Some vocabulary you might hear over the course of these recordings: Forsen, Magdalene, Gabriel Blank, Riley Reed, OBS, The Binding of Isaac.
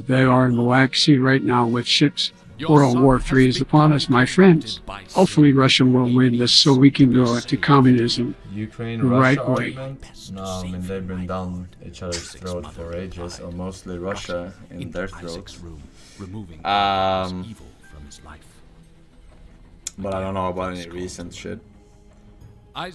difficult they are in the Black Sea right now with ships. World War III is upon us, my friends. Hopefully Russia will win this so we can go to communism the right way. No, I mean, they've been down each other's throat for ages, or mostly Russia in their throats. But I don't know about any recent shit.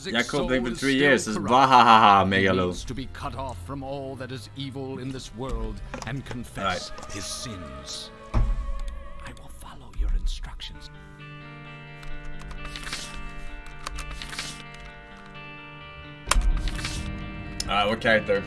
Jakob lived for 3 years, is Bahahaha Megalo. To be cut off from all that is evil in this world and confess his sins. I will follow your instructions. What character?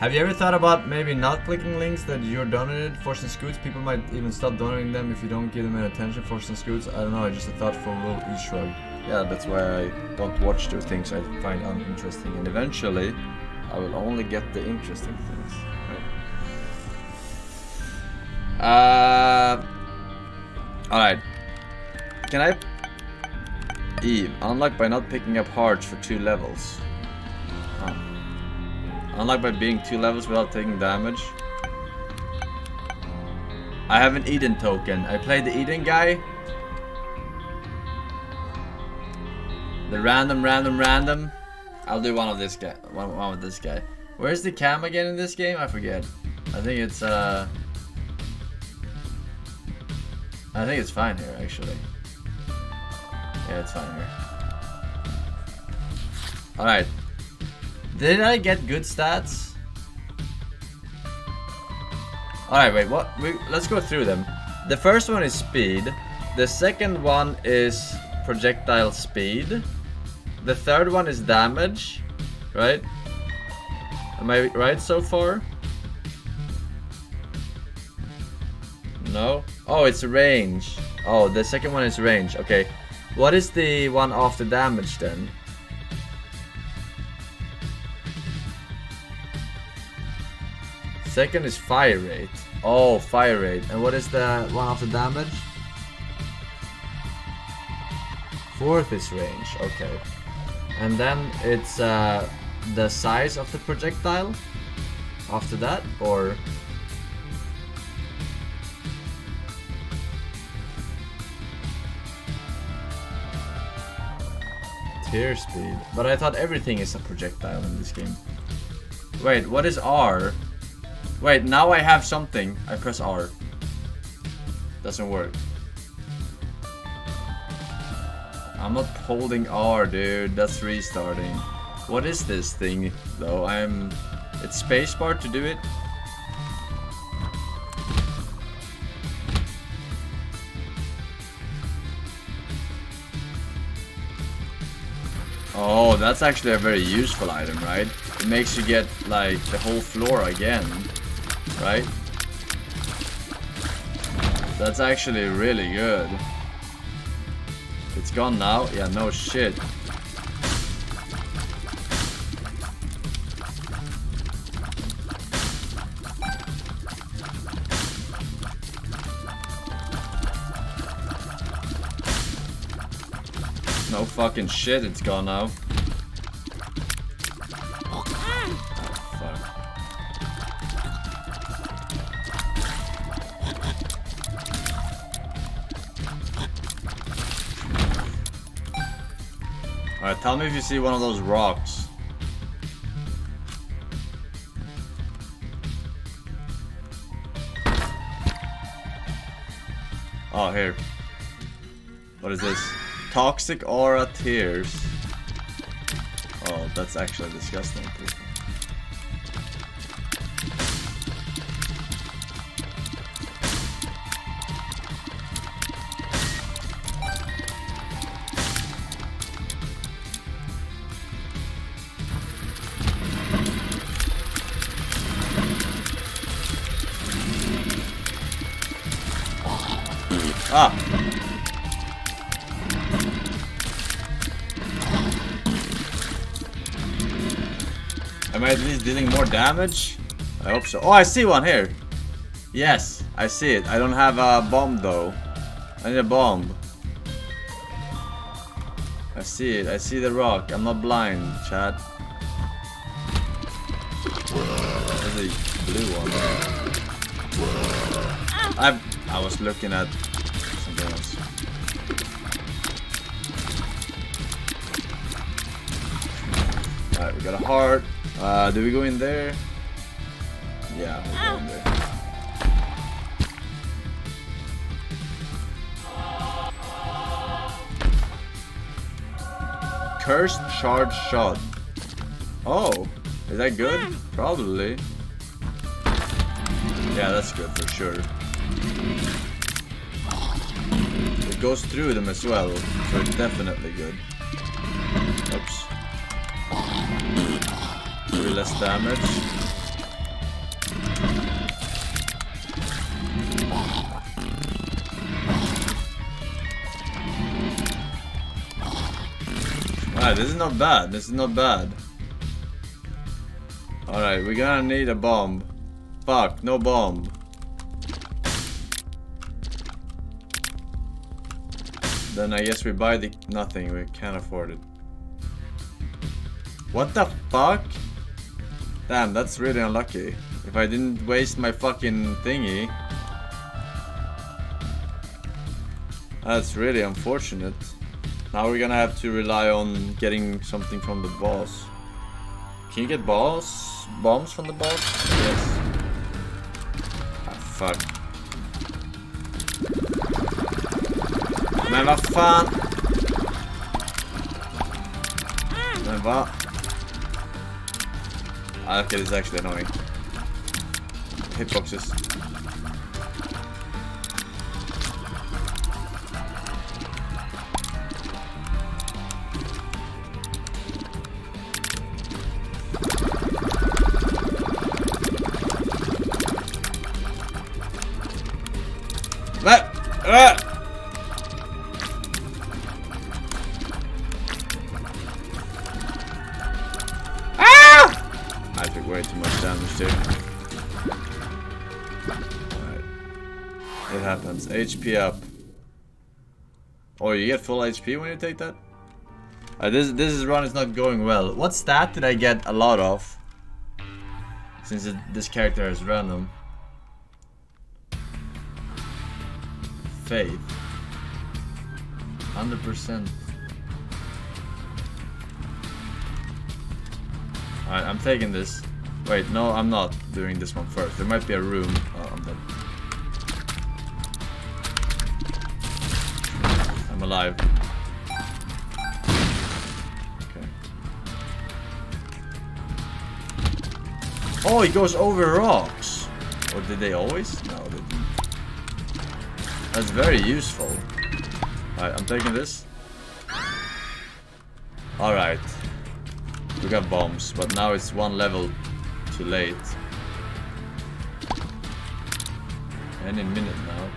Have you ever thought about maybe not clicking links that you're donated? Forsen Scoots, people might even stop donating them if you don't give them an attention. Forsen Scoots, I don't know, I just a thoughtful little e-shrug. Yeah, that's why I don't watch the things I find uninteresting, and eventually I will only get the interesting things. Alright. Can I... Eve, unlock by not picking up hearts for 2 levels. Unlock by being 2 levels without taking damage. I have an Eden token. I played the Eden guy. The random. I'll do one of this guy. One with this guy. Where's the cam again in this game? I forget. I think it's, I think it's fine here, actually. Yeah, it's fine here. Alright. Did I get good stats? Alright, wait, what? Let's go through them. The first one is speed. The second one is projectile speed. The third one is damage. Right? Am I right so far? No? Oh, it's range. Oh, the second one is range. Okay. What is the one after damage then? Second is fire rate. Oh, fire rate. And what is the one after damage? Fourth is range. Okay. And then it's the size of the projectile after that, or... Tier speed. But I thought everything is a projectile in this game. Wait, what is R? Wait, now I have something. I press R. Doesn't work. I'm not holding R, dude. That's restarting. What is this thing, though? It's spacebar to do it. Oh, that's actually a very useful item, right? It makes you get, like, the whole floor again, right? That's actually really good. It's gone now? Yeah, no shit. No fucking shit, it's gone now. Oh, fuck. Alright, tell me if you see one of those rocks. Oh, here. What is this? Toxic aura tears. Oh, that's actually disgusting. Ah! Am I at least dealing more damage? I hope so. Oh, I see one here. Yes, I see it. I don't have a bomb though. I need a bomb. I see it. I see the rock. I'm not blind, chat. There's a blue one. I was looking at something else. Alright, we got a heart. Do we go in there? Yeah, we'll go in there. Cursed charge shot. Oh, is that good? Probably. Yeah, that's good for sure. It goes through them as well, so it's definitely good. Oops. 3 less damage. Alright, this is not bad. This is not bad. Alright, we're gonna need a bomb. Fuck, no bomb. Then I guess we buy the nothing, we can't afford it. What the fuck? Damn, that's really unlucky. If I didn't waste my fucking thingy. That's really unfortunate. Now we're gonna have to rely on getting something from the boss. Can you get balls? Bombs from the boss? Yes. Ah, fuck. Men vad fan? Men vad? Ah, okay, this is actually annoying. Hitboxes. I took way too much damage too. Alright. It happens. HP up. Oh, you get full HP when you take that? This run is not going well. What stat did I get a lot of? Since this character is random. Faith. 100%. Alright, I'm taking this. Wait, no, I'm not doing this one first. There might be a room. Oh, I'm dead. I'm alive. Okay. Oh, it goes over rocks. Or did they always? No, they didn't. That's very useful. Alright, I'm taking this. Alright. We got bombs, but now it's one level too late. Any minute now.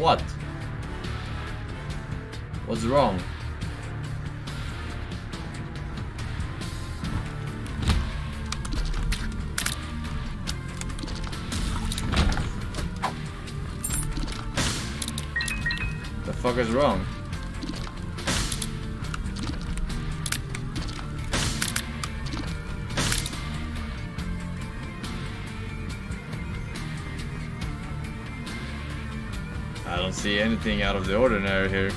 What? What's wrong? The fuck is wrong? I don't see anything out of the ordinary here.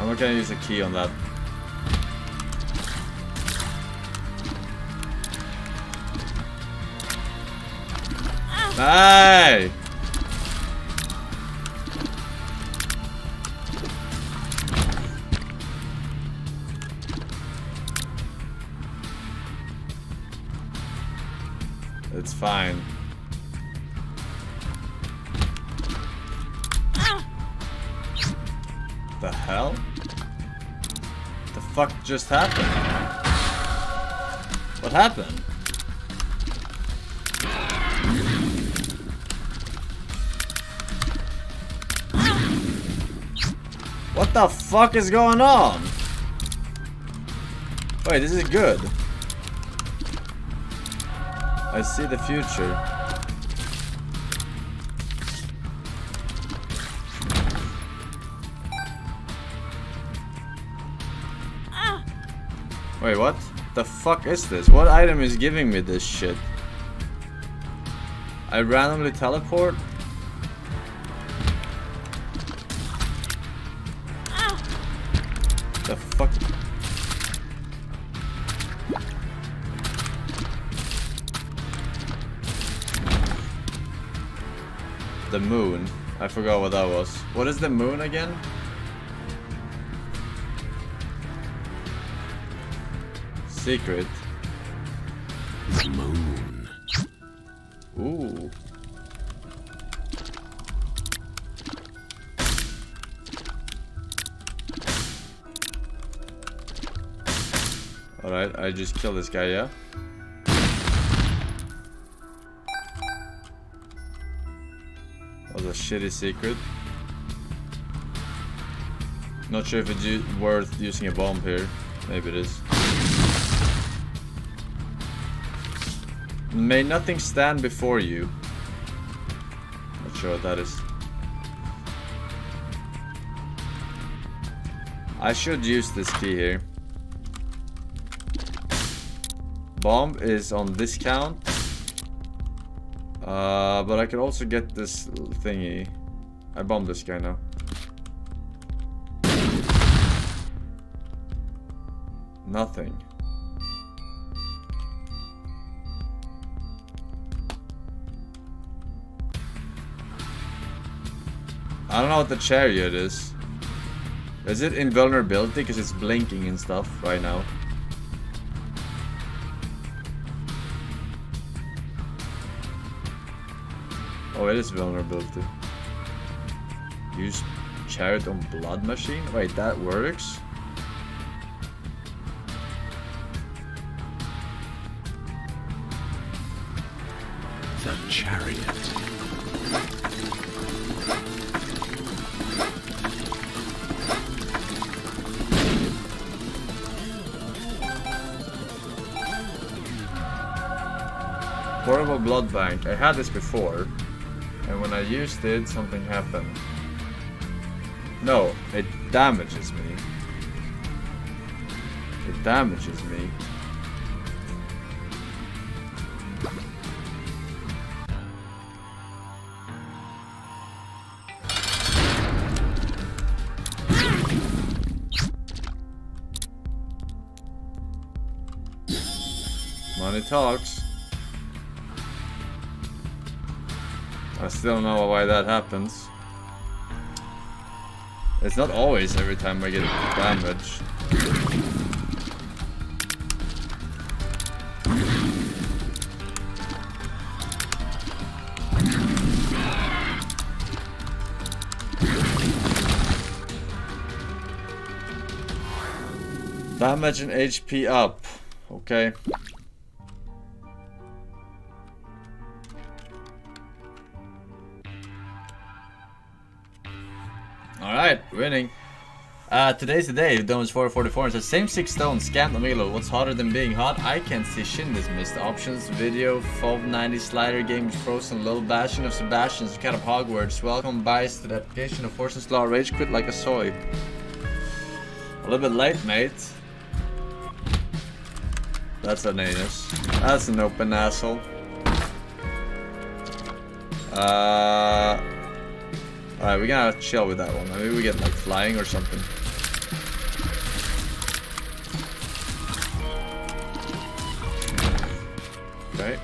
I'm not gonna use a key on that. Hey! It's fine. The hell? The fuck just happened? What happened? What the fuck is going on? Wait, this is good. I see the future. Wait, what the fuck is this? What item is giving me this shit? I randomly teleport? The fuck? The moon. I forgot what that was. What is the moon again? Secret. Moon. Ooh. Alright, I just killed this guy, yeah? That was a shitty secret. Not sure if it's worth using a bomb here. Maybe it is. May nothing stand before you. Not sure what that is. I should use this key here. Bomb is on discount. But I could also get this thingy. I bombed this guy now. Nothing. I don't know what the chariot is. Is it invulnerability? Because it's blinking and stuff right now. Oh, it is vulnerability. Use chariot on blood machine? Wait, that works? The chariot. Horrible blood bank. I had this before, and when I used it, something happened. No, it damages me. It damages me. Money talks. I still don't know why that happens. It's not always every time I get damage. Damage and HP up. Okay. Alright, winning. Today's the day. Damage 444 and says, same 6 stone, scam Amilo. What's hotter than being hot? I can't see shin dismissed. Options, video, 590 slider, game Frozen, little bastion of Sebastian's, cat of Hogwarts. Welcome, bias to the application of Forsen's Law. Rage quit like a soy. A little bit late, mate. That's an anus. That's an open asshole. Alright, we gotta chill with that one. Maybe we get like flying or something. Okay.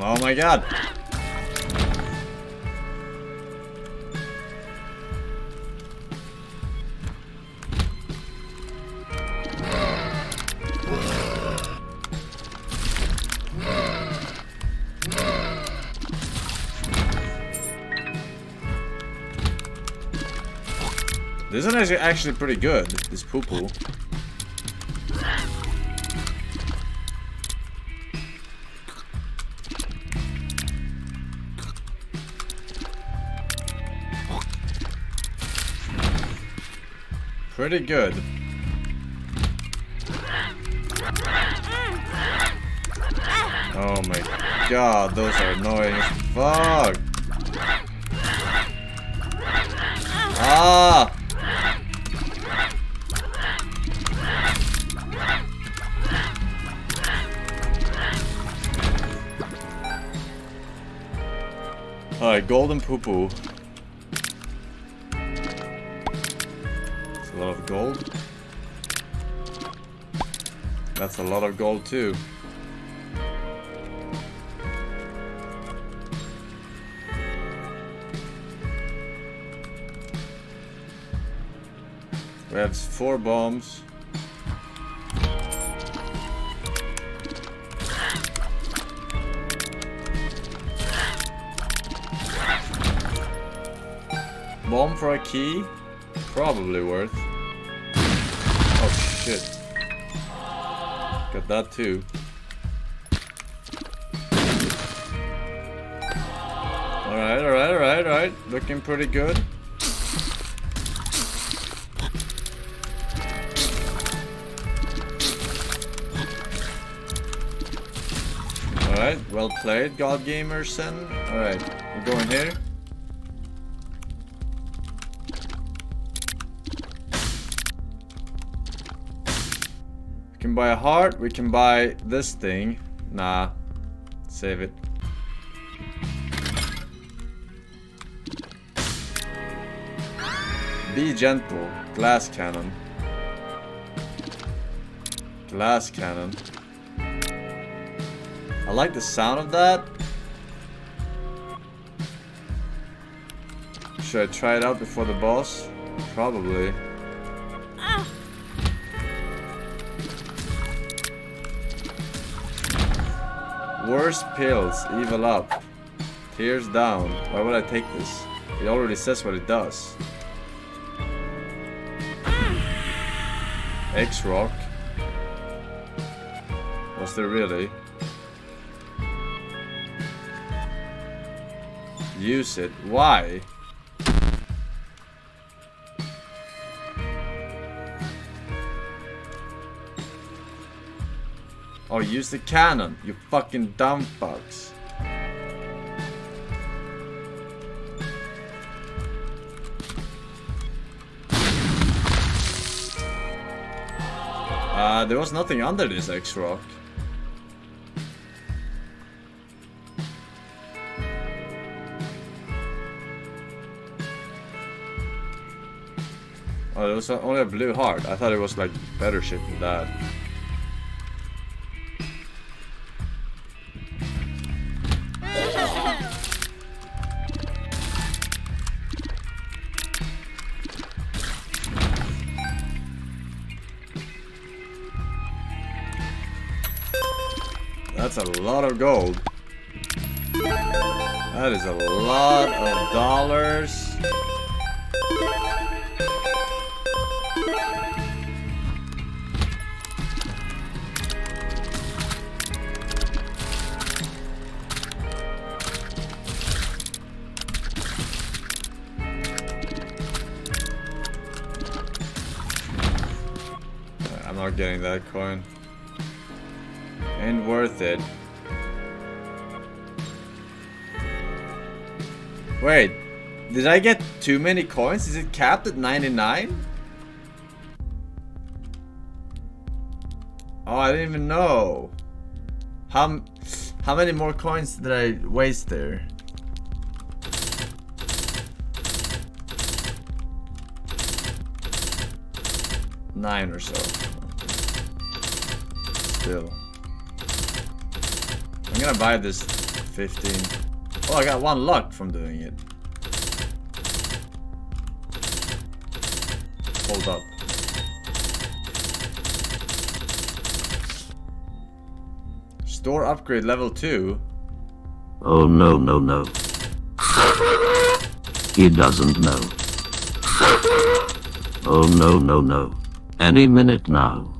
Oh my god! This is actually pretty good, this poo-poo. Pretty good. Oh my god, those are annoying as fuck. Ah! Alright, golden poo-poo. That's a lot of gold. That's a lot of gold too. We have 4 bombs. Bomb for a key? Probably worth. Oh shit. Got that too. Alright, alright, alright, alright. Looking pretty good. Alright, well played, God Gamerson. Alright, we're going here. We can buy a heart, we can buy this thing. Nah, save it. Be gentle, glass cannon. Glass cannon. I like the sound of that. Should I try it out before the boss? Probably. Worse pills, evil up. Tears down. Why would I take this? It already says what it does. X-Rock. Was there really? Use it. Why? Oh, use the cannon, you fucking dumb fucks. There was nothing under this X-Rock. Oh, there was only a blue heart. I thought it was like better shit than that. That's a lot of gold. That is a lot of dollars. Getting that coin ain't worth it. Wait, did I get too many coins? Is it capped at 99? Oh, I didn't even know. How many more coins did I waste there? Nine or so. I'm gonna buy this 15. Oh, I got 1 luck from doing it. Hold up. Store upgrade level 2. Oh no no no. He doesn't know. Oh no. Any minute now.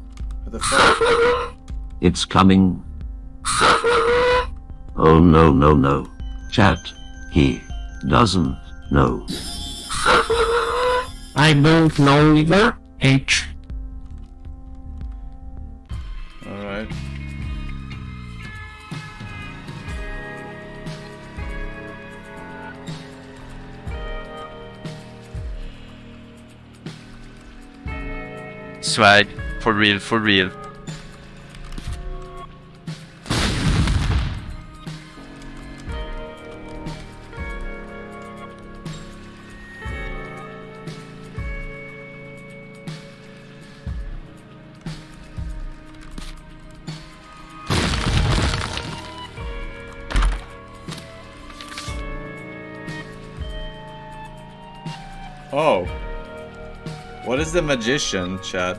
It's coming. Oh no. Chat. He doesn't know. I don't know either. H. Alright. Swag, for real. Oh, what is the magician, chat?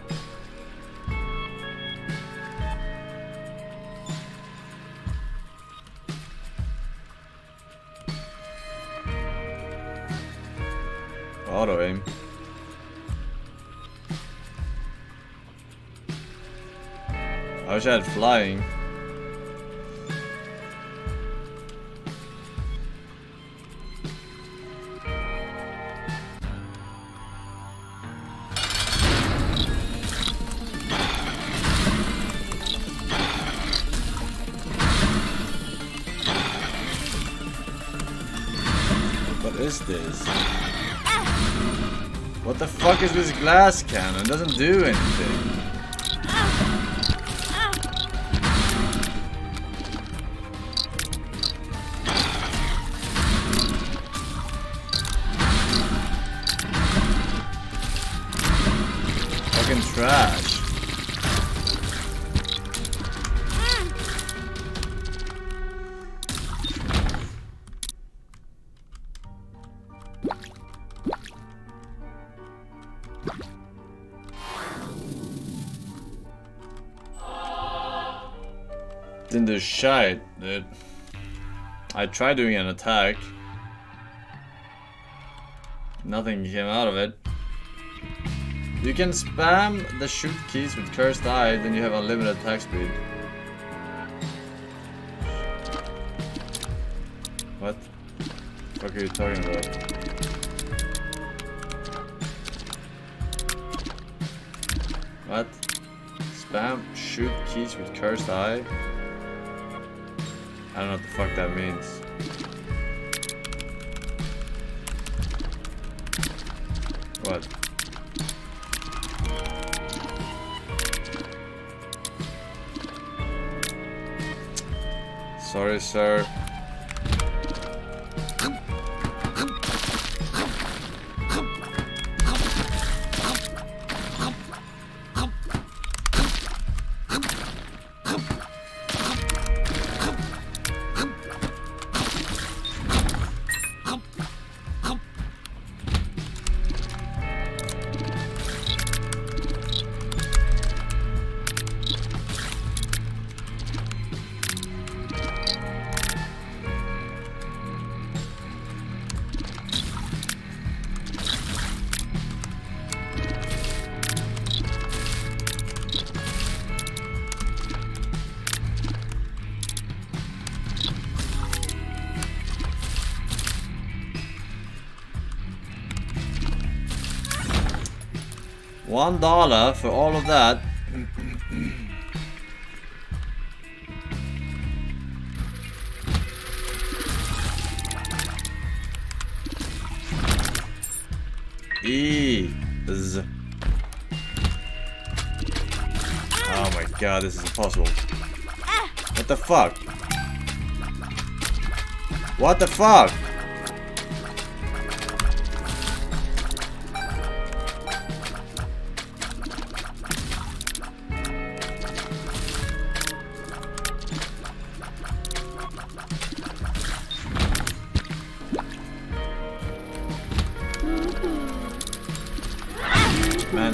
Auto aim. I wish I had flying. This? What the fuck is this glass cannon? It doesn't do anything. Fucking trash. Didn't do shit, dude. I tried doing an attack. Nothing came out of it. You can spam the shoot keys with cursed eye, then you have unlimited attack speed. What? What are you talking about? What? Spam shoot keys with cursed eye? I don't know what the fuck that means. What? Sorry, sir. $1 for all of that. Ease. Oh my god, this is impossible. What the fuck? What the fuck? Man.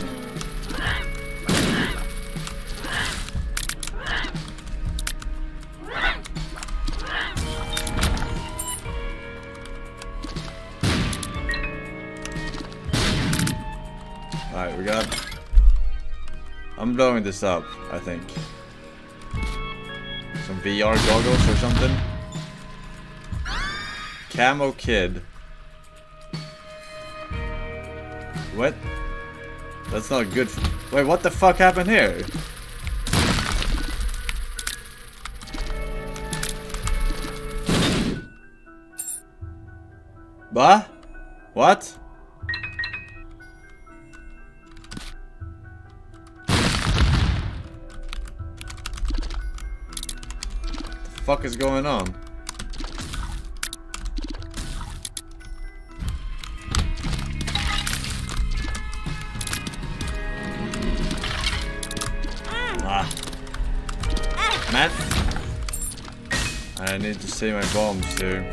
Alright, we got... I'm blowing this up, I think. Some VR goggles or something. Camo Kid. What? That's not good. Wait, what the fuck happened here? Bah? What? The fuck is going on? Matt? I need to see my bombs too.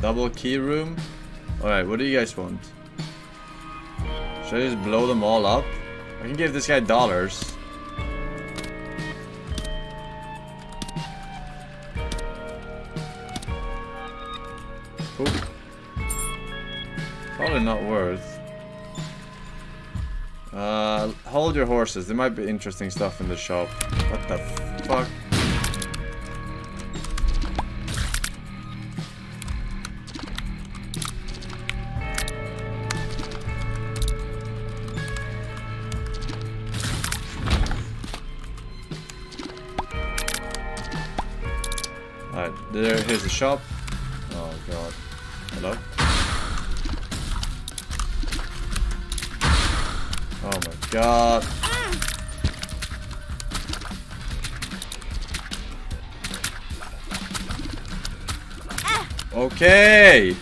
Double key room? Alright, what do you guys want? Should I just blow them all up? I can give this guy dollars. Probably not worth. Hold your horses. There might be interesting stuff in the shop. What the fuck? Alright, there. Here's the shop. Oh god. Hello? Oh my god. Okay.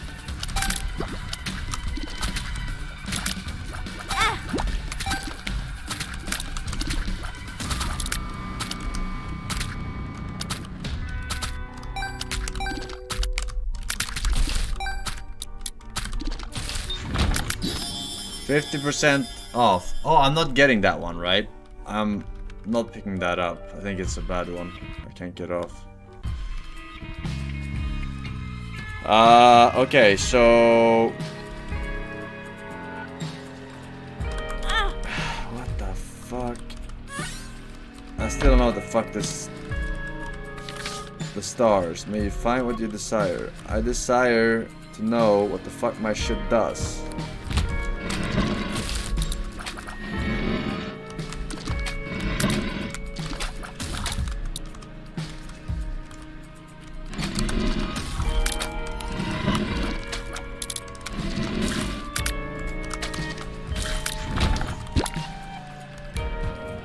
$50% off. Oh, I'm not getting that one, right? I'm not picking that up. I think it's a bad one. I can't get off. Okay, so... what the fuck? I still don't know what the fuck this... The stars. May you find what you desire. I desire to know what the fuck my shit does.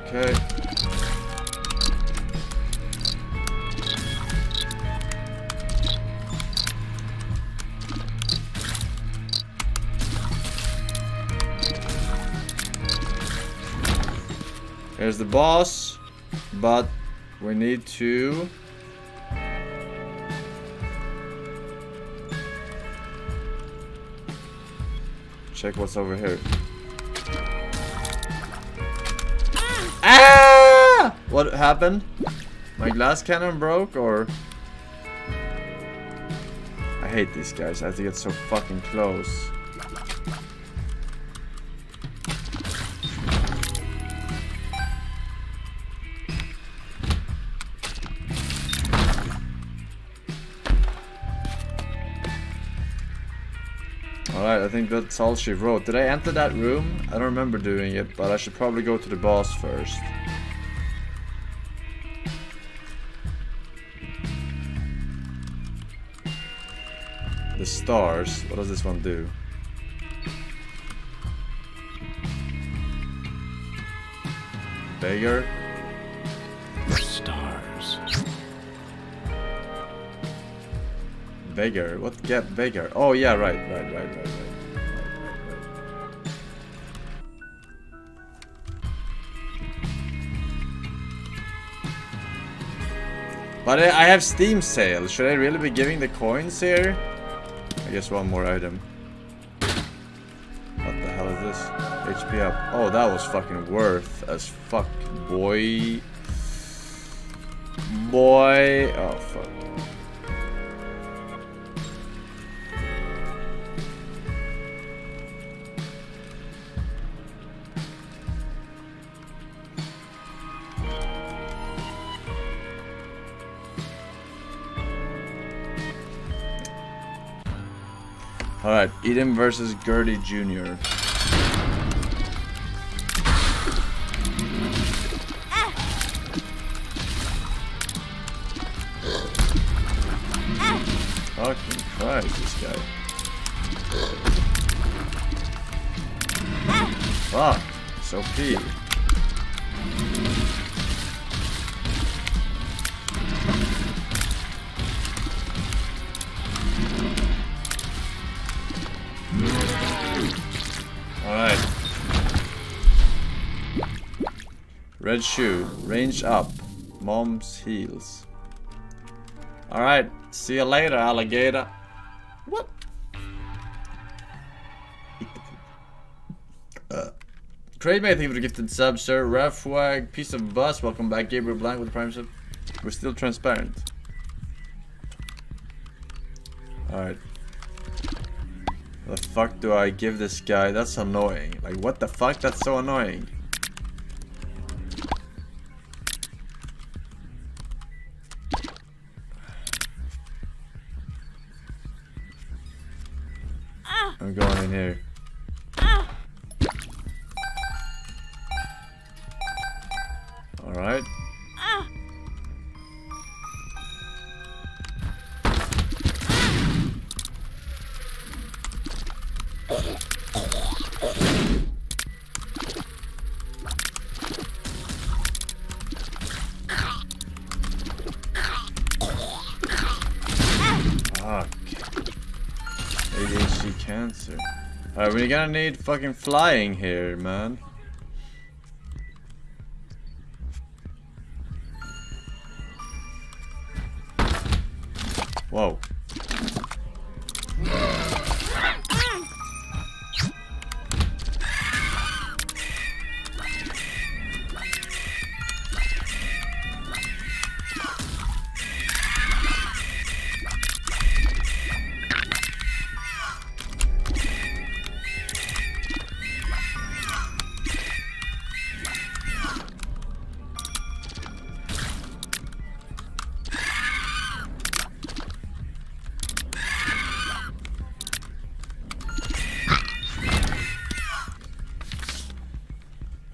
Okay. There's the boss, but we need to... check what's over here. Ah! What happened? My glass cannon broke, or... I hate these guys. I have to get so fucking close. Alright, I think that's all she wrote. Did I enter that room? I don't remember doing it, but I should probably go to the boss first. The stars. What does this one do? Beggar. The stars. Beggar. What? Get beggar. Oh yeah, right. But I have Steam sale. Should I really be giving the coins here? I guess one more item. What the hell is this? HP up. Oh, that was fucking worth as fuck, boy. Boy. Oh, fuck. Alright, Eden versus Gertie Jr. Fucking Christ, this guy. Fuck, it's OP. Red shoe, range up, mom's heels. Alright, see you later, alligator. What? Trademate, thank you for the gifted sub, sir. Refwag, piece of bus. Welcome back, Gabriel Blank with the prime sub. We're still transparent. Alright. The fuck do I give this guy? That's annoying. Like, what the fuck? That's so annoying. I'm going in here. Alright. Cancer. Alright, we're gonna need fucking flying here, man. Whoa.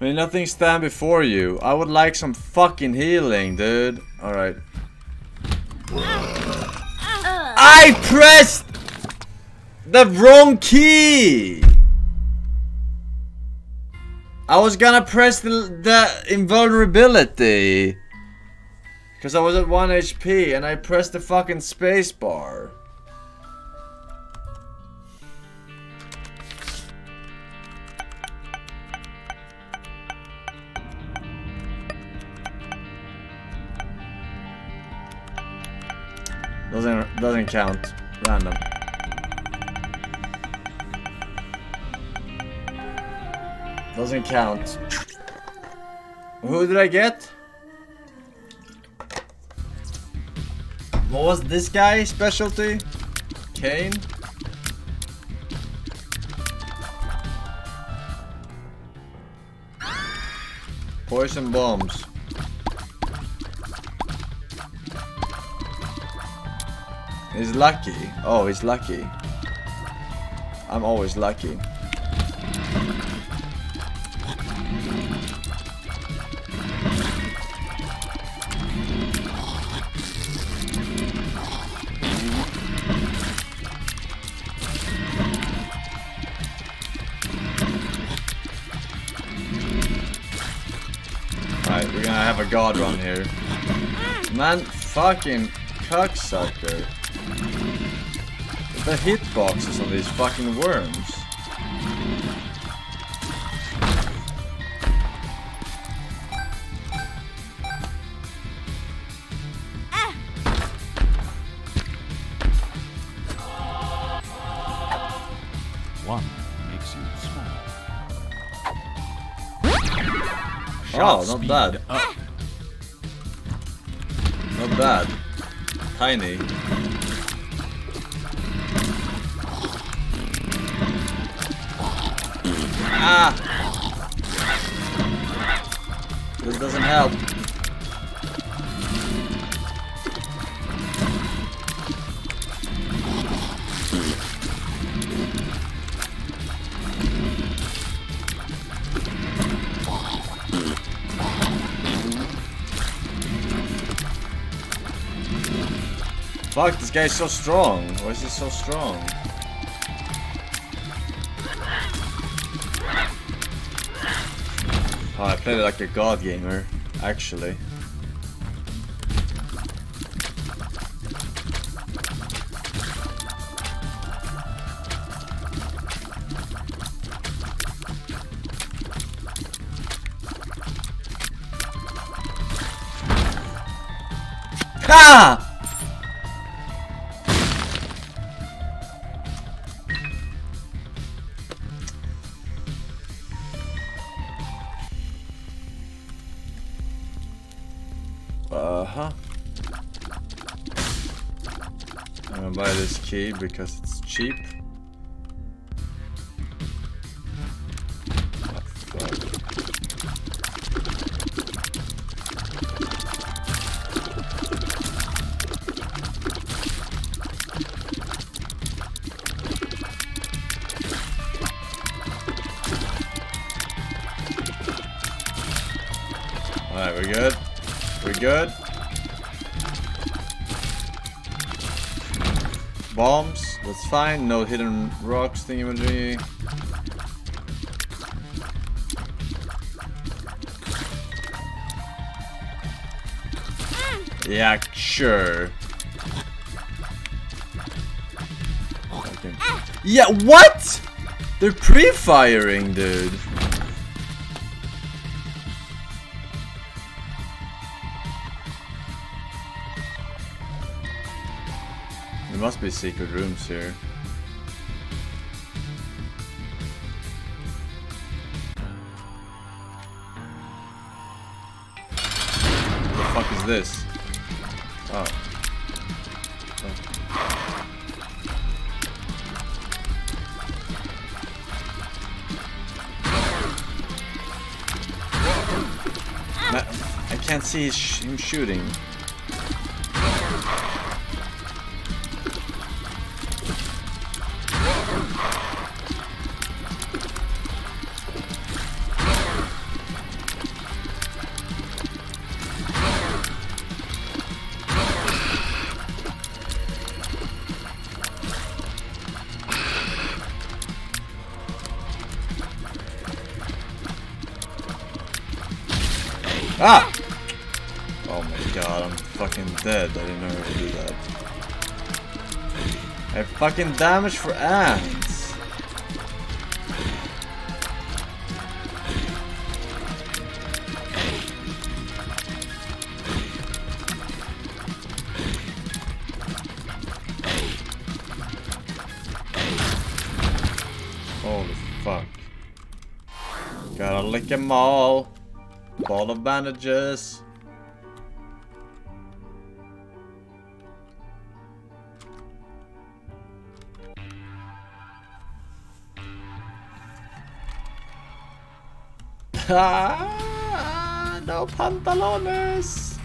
May nothing stand before you. I would like some fucking healing, dude. Alright. I pressed the wrong key! I was gonna press the invulnerability. Because I was at 1 HP and I pressed the fucking spacebar. Doesn't count. Random. Doesn't count. Who did I get? What was this guy's specialty? Kane? Poison bombs. He's lucky. Oh, he's lucky. I'm always lucky. Alright, we're gonna have a god run here. Man, fucking cocksucker. The hitboxes on these fucking worms. One makes you small. shot speed not bad. Up. Not bad. Tiny. Ah! This doesn't help. Fuck, this guy's so strong. Why is he so strong? Oh, I played it like a god gamer, actually. Ha! I'm gonna buy this key because it's cheap. Alright, we're good. We're good. Bombs, that's fine. No hidden rocks thingy-majiggy. Yeah, sure. Okay. Yeah, what? They're pre-firing, dude. There must be secret rooms here. What the fuck is this? Oh. I can't see him shooting. Ah! Oh my god, I'm fucking dead. I didn't know I would do that. I fucking damage for ants. Holy fuck. Gotta lick them all. Ball of bandages. Ah, no pantalones.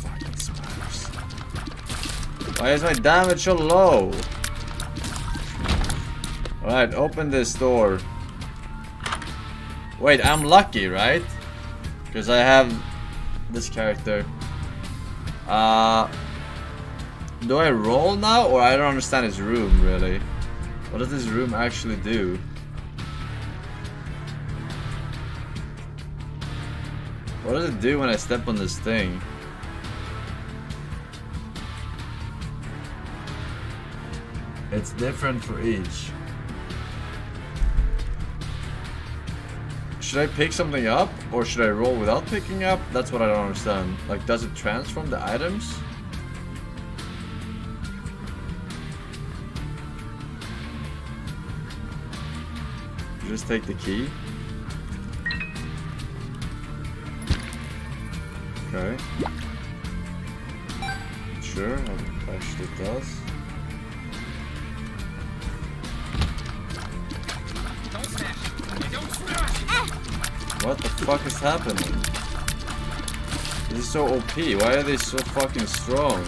Fucking spiders. Why is my damage so low? Alright, open this door. Wait, I'm lucky, right? Because I have this character. Do I roll now? Or I don't understand his room, really. What does this room actually do? What does it do when I step on this thing? It's different for each. Should I pick something up, or should I roll without picking up? That's what I don't understand. Like, does it transform the items? Just take the key. Okay. Not sure how it actually does. What the fuck is happening? This is so OP. Why are they so fucking strong?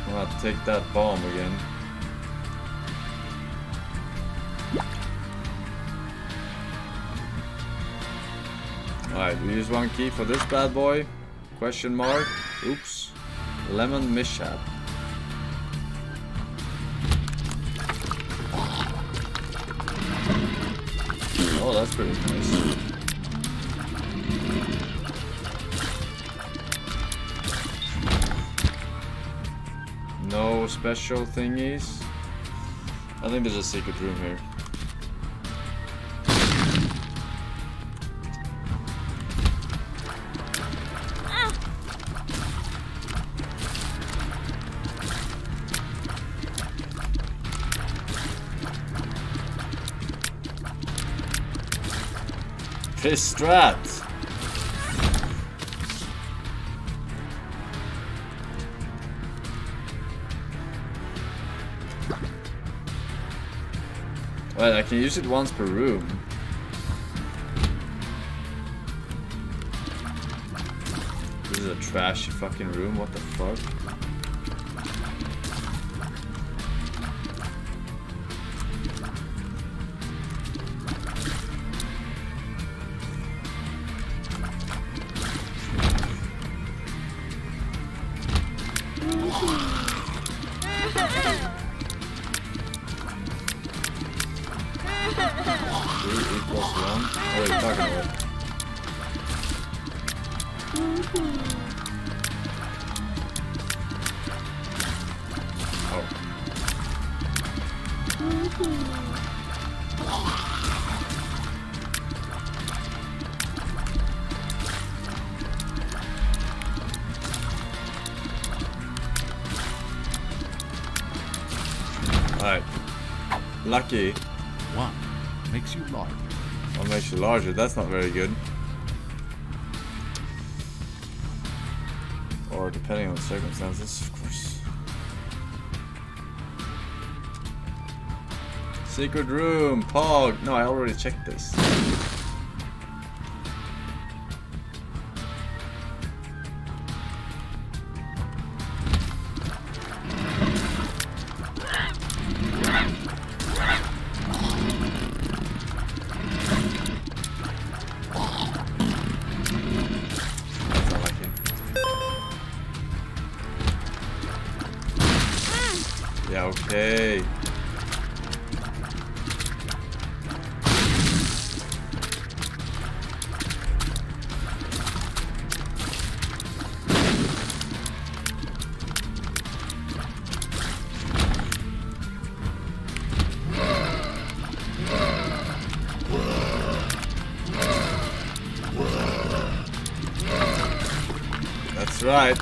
I'm gonna have to take that bomb again. Alright, we use one key for this bad boy. Question mark. Oops. Lemon mishap. Oh, that's pretty nice. No special thingies. I think there's a secret room here. This strat. Well, I can use it once per room. This is a trashy fucking room, what the fuck? Alright. Lucky. One makes you larger. One makes you larger, that's not very good. Or depending on the circumstances, of course. Secret room, Pog! No, I already checked this. Okay. That's right.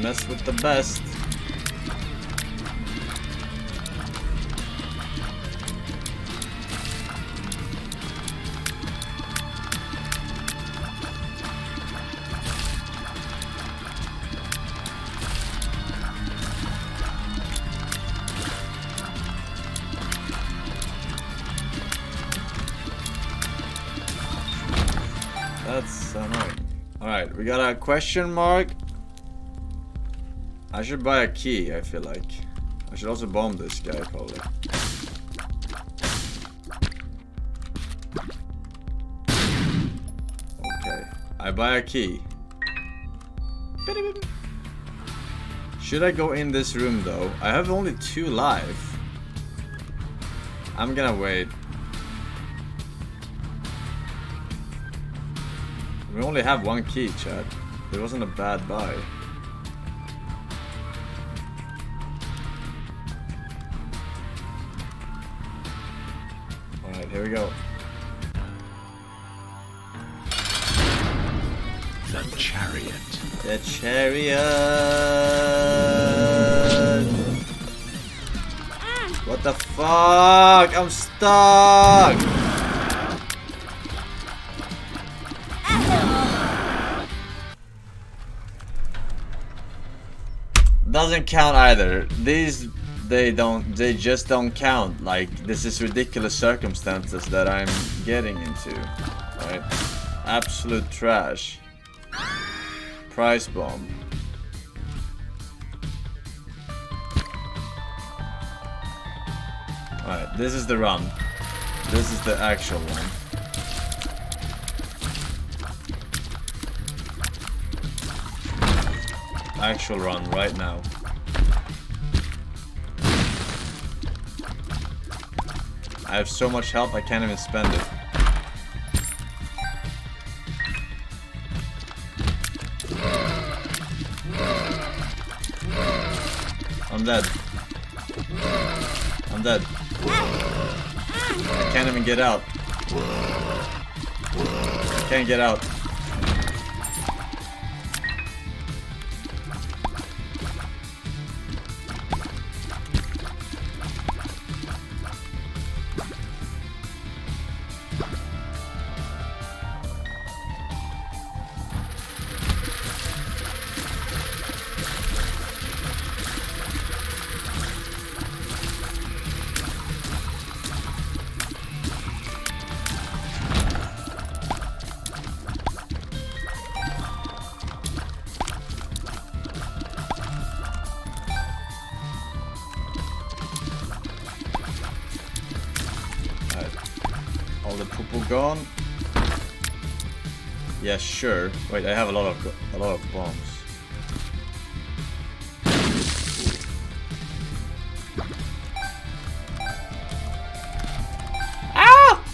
Mess with the best. That's annoying. Alright, we got a question mark. I should buy a key, I feel like. I should also bomb this guy, probably. Okay, I buy a key. Should I go in this room, though? I have only 2 life. I'm gonna wait. We only have 1 key, chat. It wasn't a bad buy. Here we go. The chariot. The chariot. What the fuck? I'm stuck. Doesn't count either. These they just don't count. Like, this is ridiculous circumstances that I'm getting into. Right? Absolute trash. Price bomb. Alright, this is the run. This is the actual one. Actual run right now. I have so much health I can't even spend it. I'm dead. I'm dead. I can't even get out. I can't get out. Gone. Yeah, sure. Wait, I have a lot of bombs. Ah!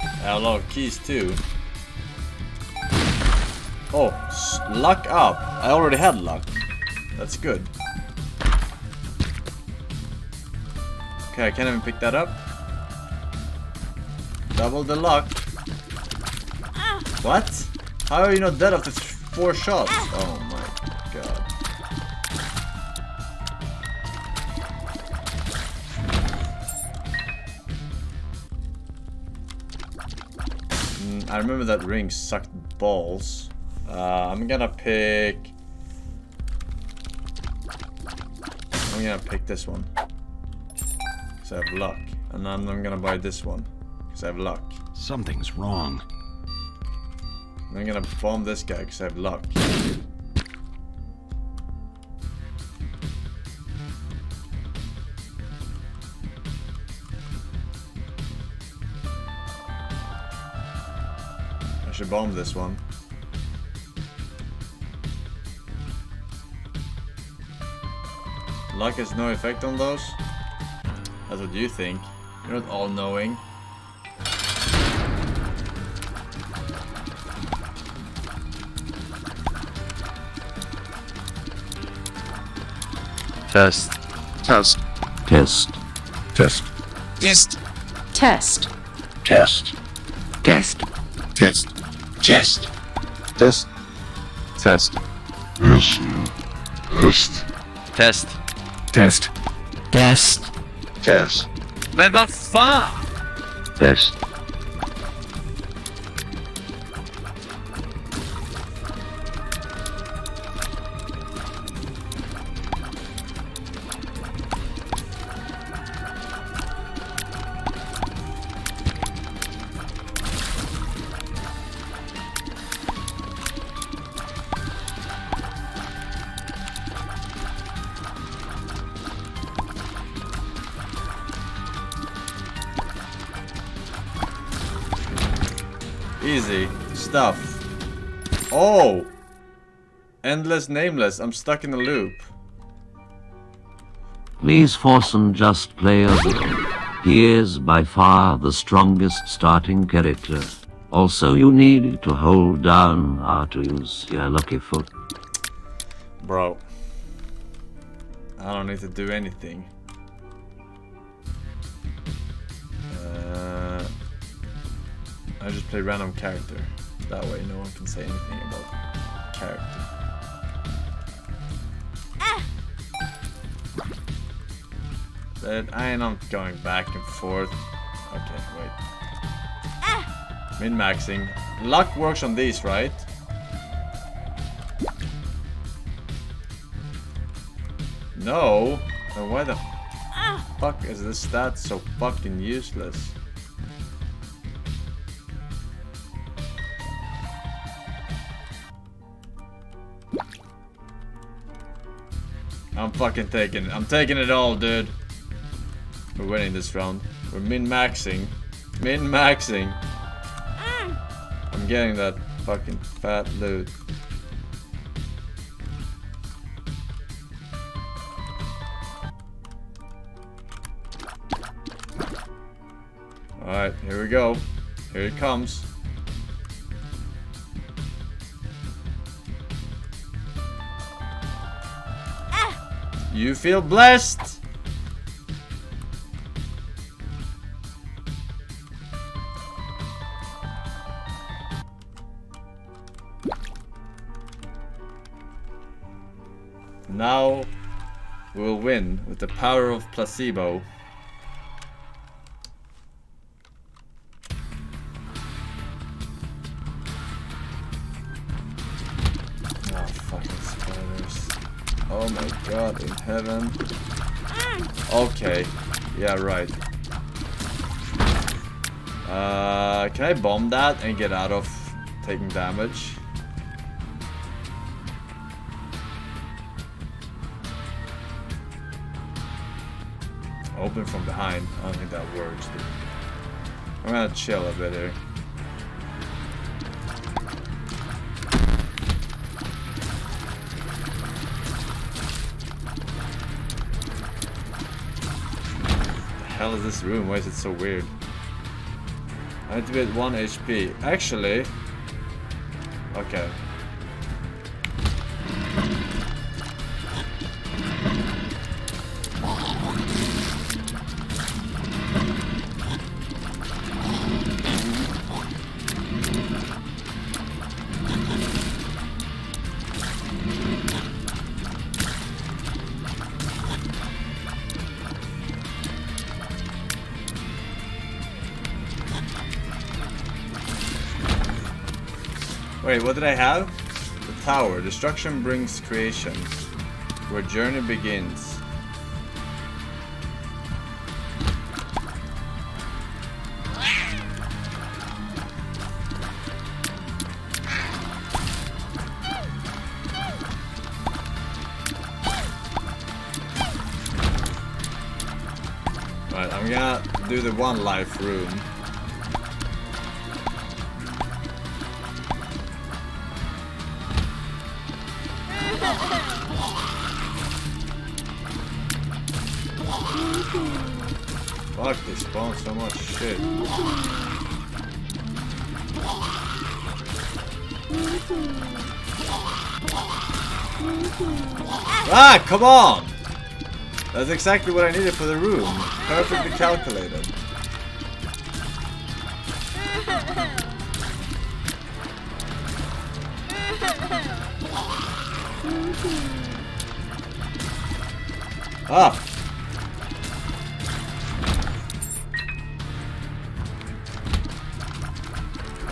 I have a lot of keys too. Oh, luck up. I already had luck. That's good. Okay, I can't even pick that up. Double the luck. What? How are you not dead after 4 shots? Oh my god. I remember that ring sucked balls. I'm gonna pick this one. Because I have luck. And then I'm gonna buy this one. I have luck. Something's wrong. I'm gonna bomb this guy because I have luck. I should bomb this one. Luck has no effect on those? That's what you think. You're not all-knowing. Test. Test. Test. Test. Test. Test. Test. Test. Test. Test. Test. Test. Test. Test. Test. Test. Test. Men vad fan? Test. Easy stuff. Oh! Endless, nameless. I'm stuck in a loop. Please, Forsen, just play as him. He is by far the strongest starting character. Also, you need to hold down R to use your lucky foot. Bro. I don't need to do anything. I just play random character. That way no one can say anything about character. That I am not going back and forth. Okay, wait. Min-maxing. Luck works on these, right? No. Then why the fuck is this stat so fucking useless? I'm fucking taking it. I'm taking it all, dude. We're winning this round. We're min-maxing. Min-maxing. I'm getting that fucking fat loot. Alright, here we go. Here it comes. You feel blessed! Now we will win with the power of placebo. Oh, fucking spiders. Oh my god, in heaven. Okay, yeah, right. Can I bomb that and get out of taking damage? Open from behind. I don't think that works, dude. I'm gonna chill a bit here. What the hell is this room? Why is it so weird? I need to be at 1 HP. Actually... Okay. Wait, what did I have? The tower. Destruction brings creation. Where journey begins. Alright, I'm gonna do the one life room. Fuck, they spawn so much shit. Ah, come on! That's exactly what I needed for the room. Perfectly calculated. Ah!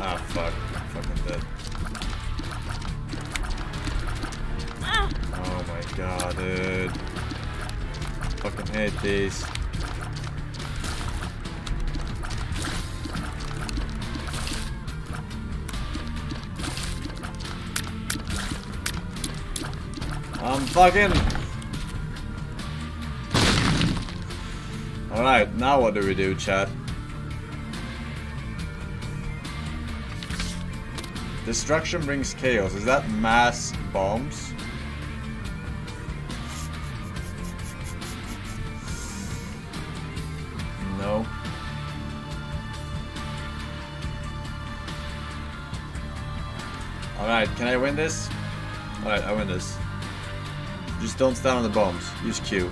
Ah, fuck. I'm fucking dead. Oh my god, dude. Fucking hate these. I'm fucking... Alright, now what do we do, chat? Destruction brings chaos. Is that mass bombs? No. Alright, can I win this? Alright, I win this. Just don't stand on the bombs. Use Q.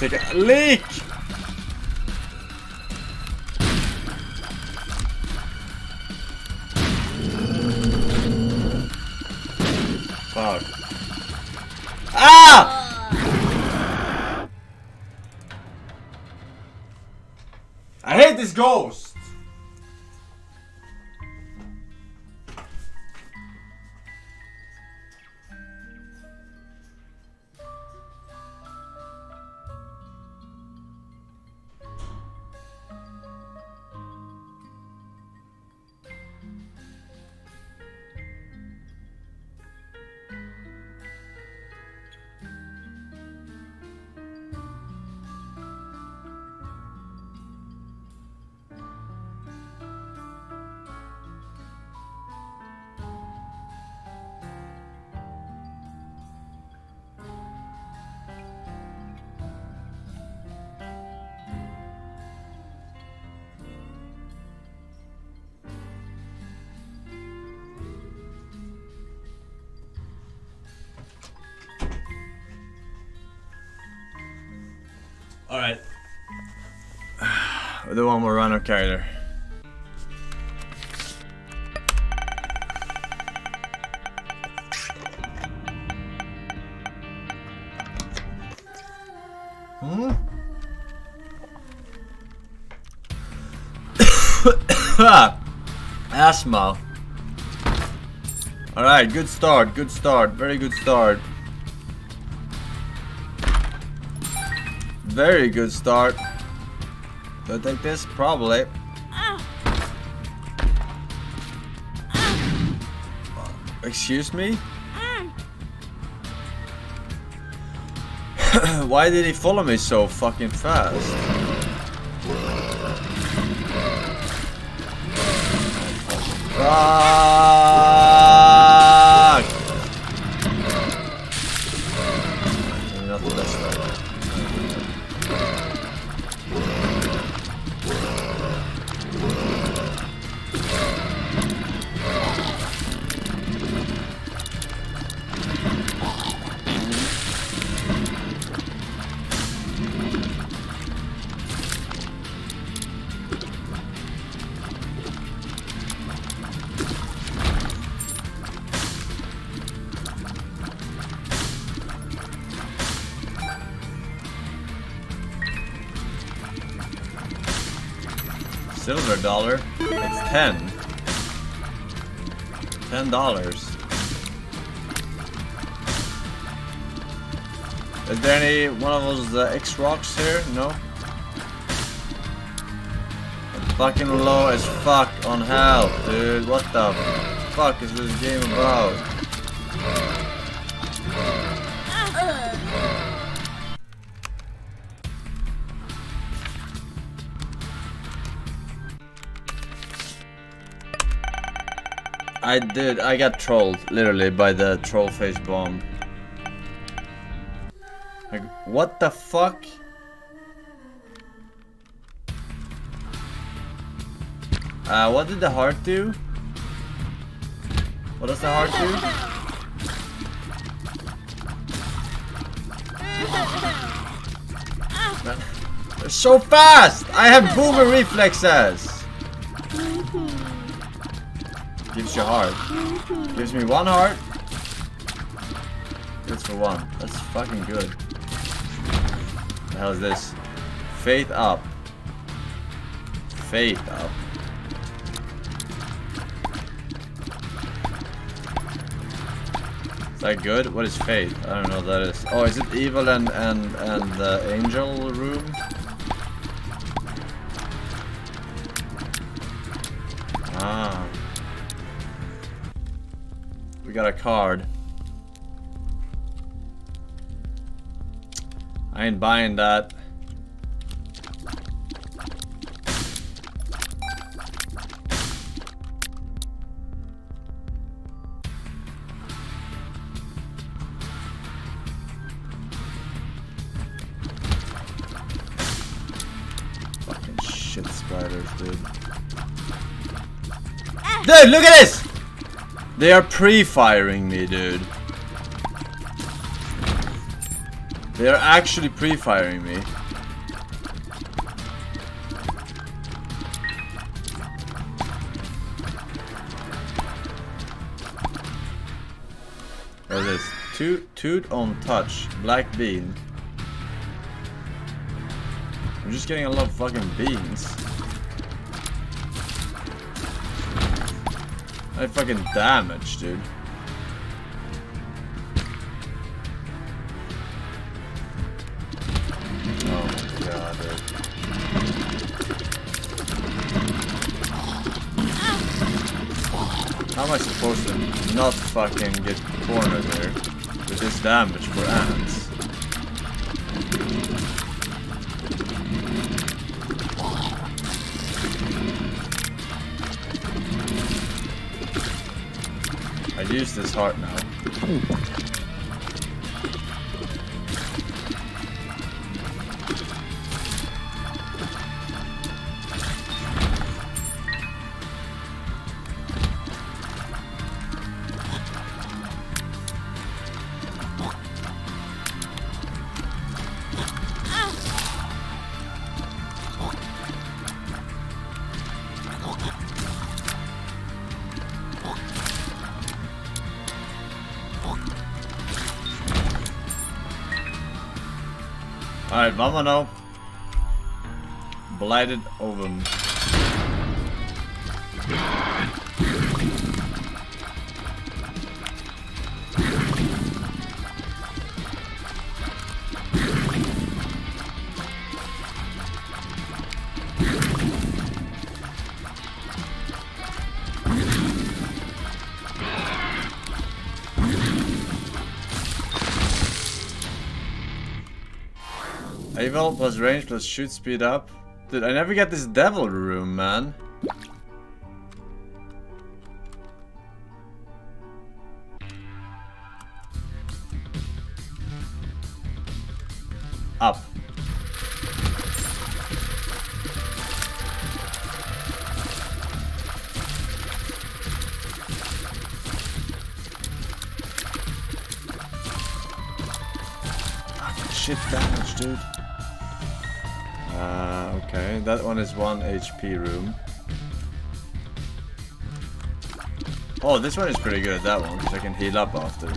need to take a leak! Fuck. Ah! I hate this ghost! Alright. We'll do one more run of character. Asthma. Alright, good start, very good start. Very good start. Do I take this? Probably. Excuse me? Why did he follow me so fucking fast? Fuck! Not the best one. Silver dollar? It's 10. $10. Is there any one of those X rocks here? No? I'm fucking low as fuck on health, dude. What the fuck is this game about? I got trolled, literally, by the troll face bomb. Like, what the fuck? What did the heart do? What does the heart do? Man, they're so fast! I have boomer reflexes! Gives you heart. Gives me one heart. That's for one. That's fucking good. What the hell is this? Faith up. Faith up. Is that good? What is faith? I don't know what that is. Oh, is it evil and the angel room? Ah. We got a card. I ain't buying that. Fucking shit spiders, dude. Dude, look at this! They are pre-firing me, dude. They are actually pre-firing me. What is this? Toot on touch. Black bean. I'm just getting a lot of fucking beans. I fucking damage, dude. How am I supposed to not fucking get cornered there with this damage for ants? I use this heart now. Alright, mama now. Blighted Ovum. Evil plus range plus shoot speed up. Dude, I never get this devil room, man. Up. Fucking shit damage, dude. Okay, that one is 1 HP room. Oh, this one is pretty good, that one, because I can heal up after.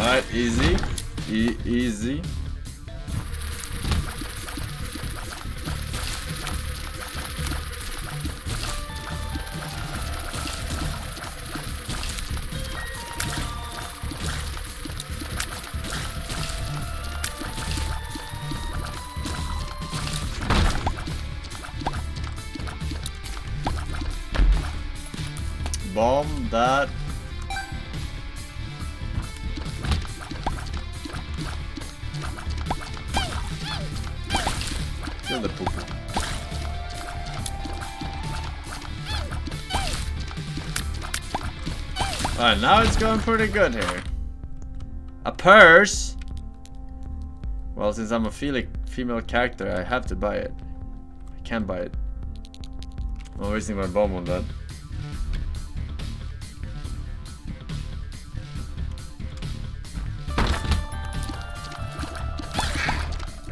Alright, easy. Easy. Bomb that. Kill the pooper. Alright, now it's going pretty good here. A purse? Well, since I'm a female character, I have to buy it. I can buy it. I'm wasting my bomb on that.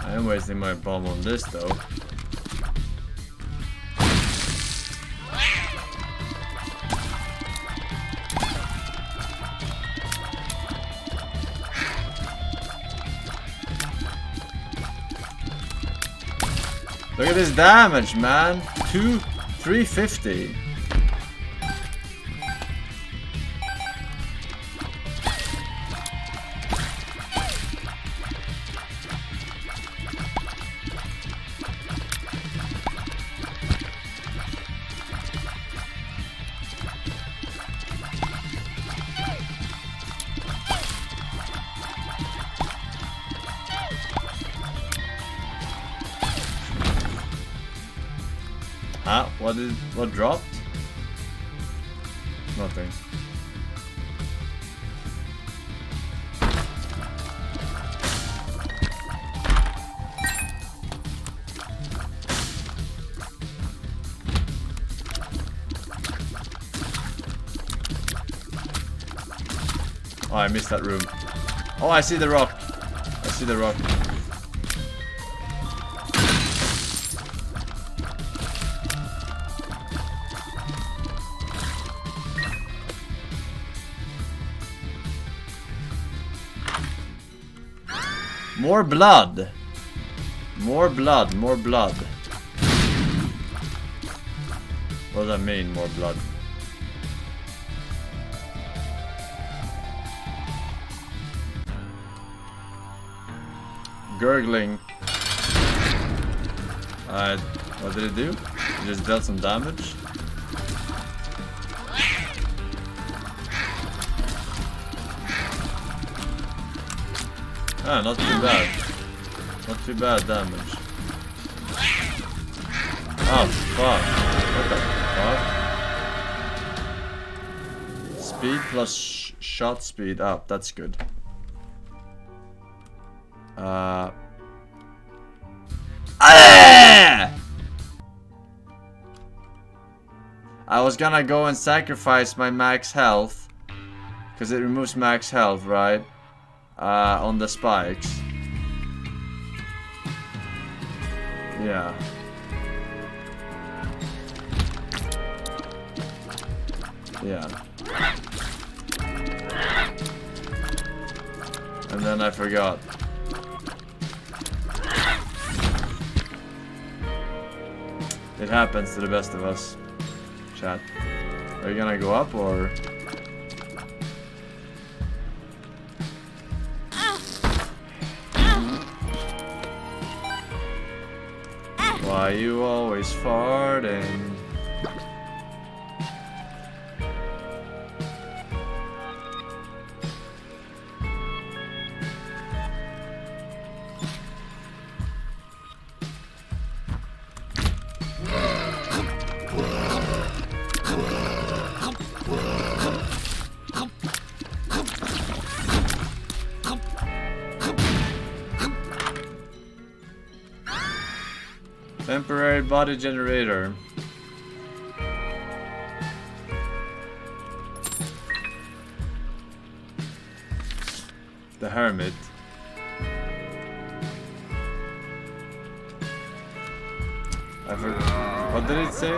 I'm wasting my bomb on this though. Look at this damage, man. 350. Ah, what dropped? Nothing. Oh, I missed that room. Oh, I see the rock. I see the rock. More blood. More blood. More blood. What does that mean, more blood? Gurgling. Alright, what did it do? It just dealt some damage. Ah, not too bad. Not too bad damage. Oh, fuck. What the fuck? Speed plus shot speed up, that's good. I was gonna go and sacrifice my max health, because it removes max health, right? On the spikes. Yeah. Yeah. And then I forgot. It happens to the best of us. Chat. Are you gonna go up or? Why you always farting? Temporary body generator. The hermit. I forgot. What did it say?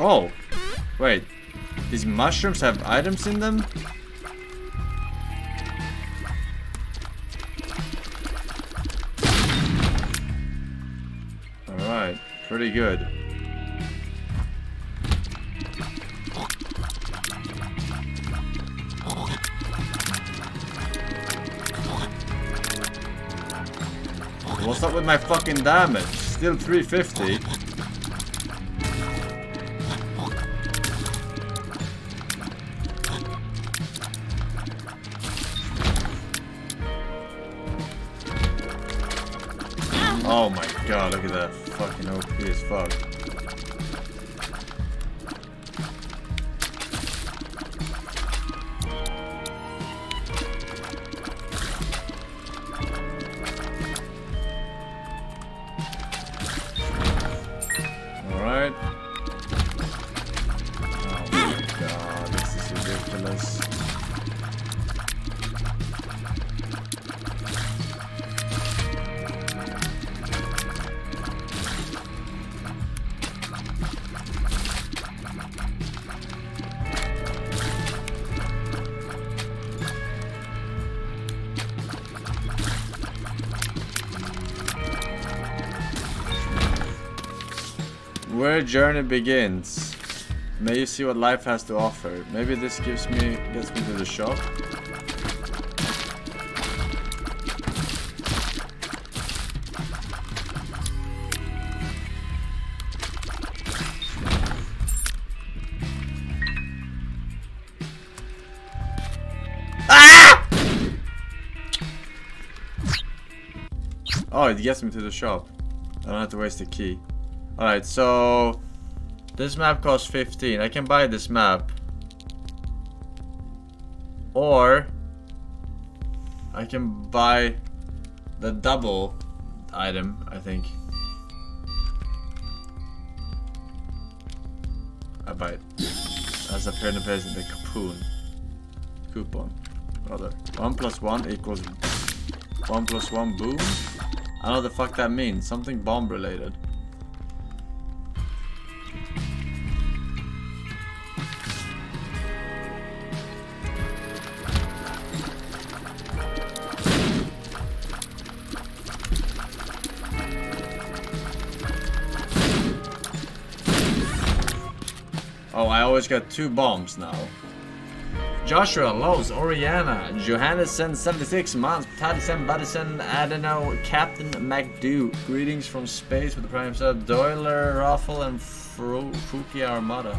Oh, wait, these mushrooms have items in them? Alright, pretty good. What's up with my fucking damage? Still 350. Oh my god, look at that, fucking OP as fuck. Alright. Oh my god, this is ridiculous. Where journey begins. May you see what life has to offer. Maybe this gets me to the shop. Oh, it gets me to the shop. I don't have to waste the key. Alright, so this map costs 15. I can buy this map. Or I can buy the double item, I think. I buy it. As a pair in the place in the coupon. Rather. 1 plus 1 equals 1 plus 1 boom. I don't know what the fuck that means. Something bomb related. Oh, I always got 2 bombs now. Joshua Lowe's, Oriana, Johannesson, 76 months, Tadison, Badison, Adeno, Captain McDoo. Greetings from space with the Prime Sub, Doyler, Raffle, and Fukia Armada.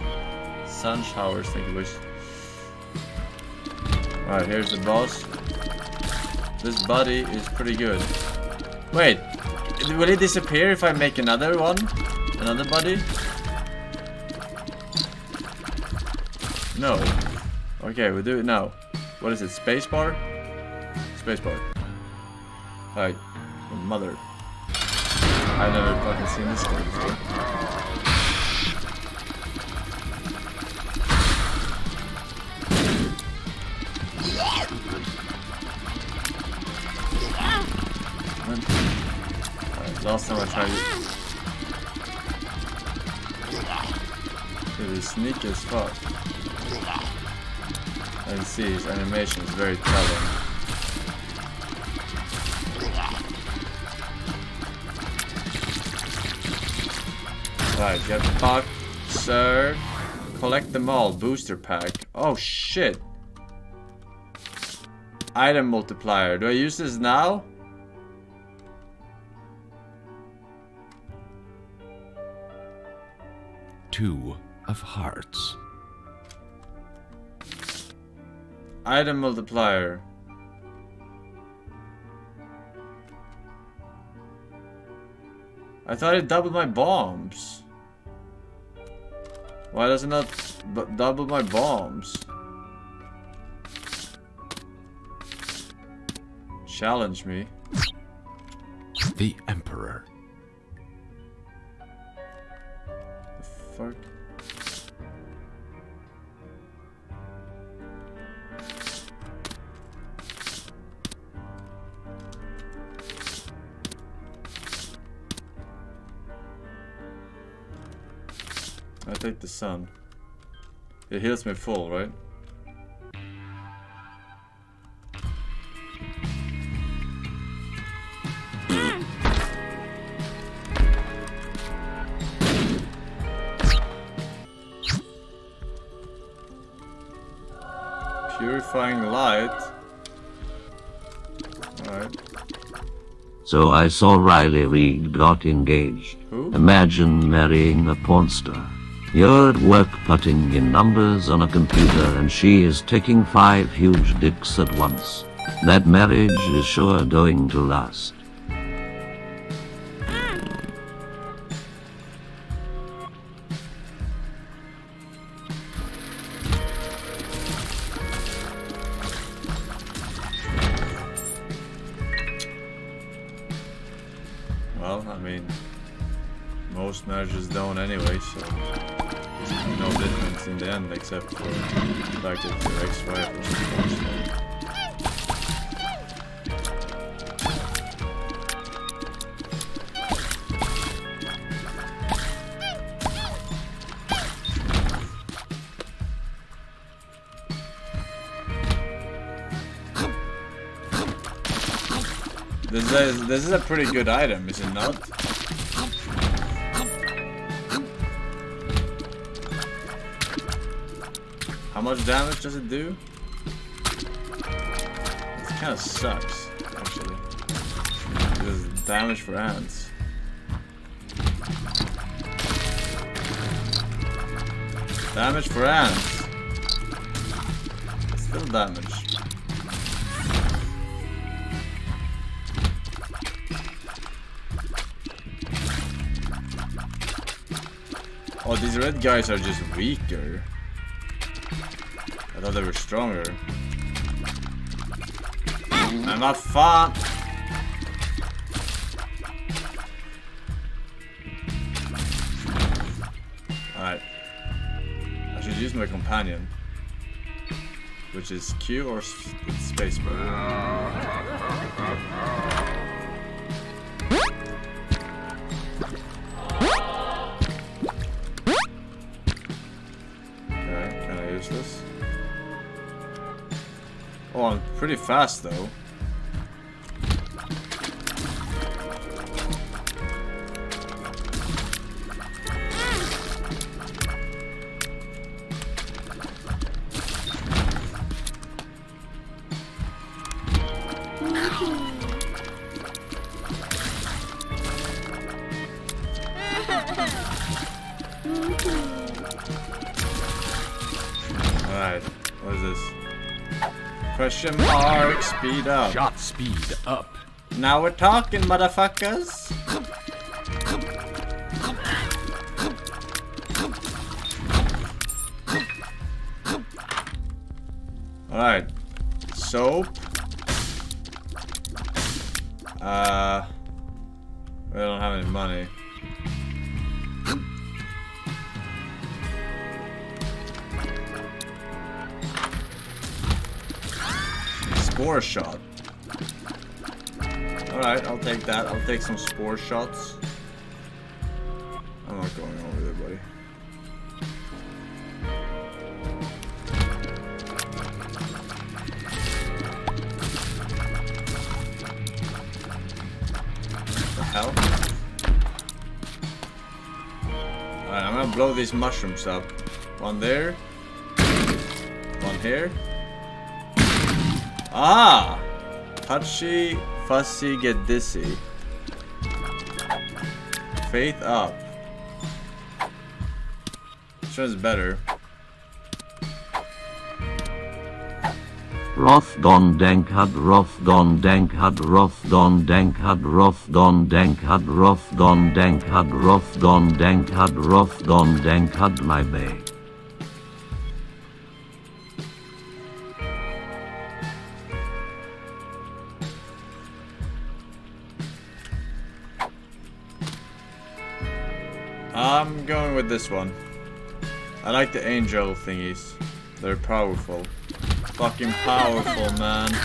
Sunshowers, thank you, wish. Alright, here's the boss. This buddy is pretty good. Wait, will it disappear if I make another one? Another buddy? No. Okay, we'll do it now. What is it? Spacebar? Spacebar. Alright. Oh, mother. I've never fucking seen this one before. Alright, last time I tried it. Dude, it's sneaky as fuck. And see, his animation is very telling. Right, get fucked, sir. Collect them all, booster pack. Oh shit. Item multiplier. Do I use this now? Two of hearts. Item multiplier. I thought it doubled my bombs. Why does it not double my bombs? Challenge me. The Emperor. The fuck? I take the sun. It heals me full, right? Purifying light. Alright. So I saw Riley Reed got engaged. Who? Imagine marrying a porn star. You're at work putting in numbers on a computer and she is taking 5 huge dicks at once. That marriage is sure going to last. Well, I mean, most marriages don't anyway, so... no difference in the end except for like if your ex-wife was forced. This is a pretty good item, is it not? How much damage does it do? It kind of sucks, actually. Because it's damage for ants. Damage for ants. It's still damage. Oh, these red guys are just weaker. I thought they were stronger. I'm not fun. Alright. I should use my companion. Which is Q or spacebar. This. Oh, I'm pretty fast though. Question mark, speed up. Shot speed up. Now we're talking, motherfuckers. Alright. Soap. We don't have any money. Spore shot. Alright, I'll take that. I'll take some spore shots. I'm not going over there, buddy. What the hell? Alright, I'm gonna blow these mushrooms up. One there. One here. Ah! Touchy, fussy, get dizzy. Faith up. Which one's better? Rothdon Dankhad, Rothdon Dankhad, Rothdon Dankhad, Rothdon Dankhad, Rothdon Dankhad, Rothdon Dankhad, Rothdon Dankhad, my bae. I'm going with this one. I like the angel thingies. They're powerful. Fucking powerful, man.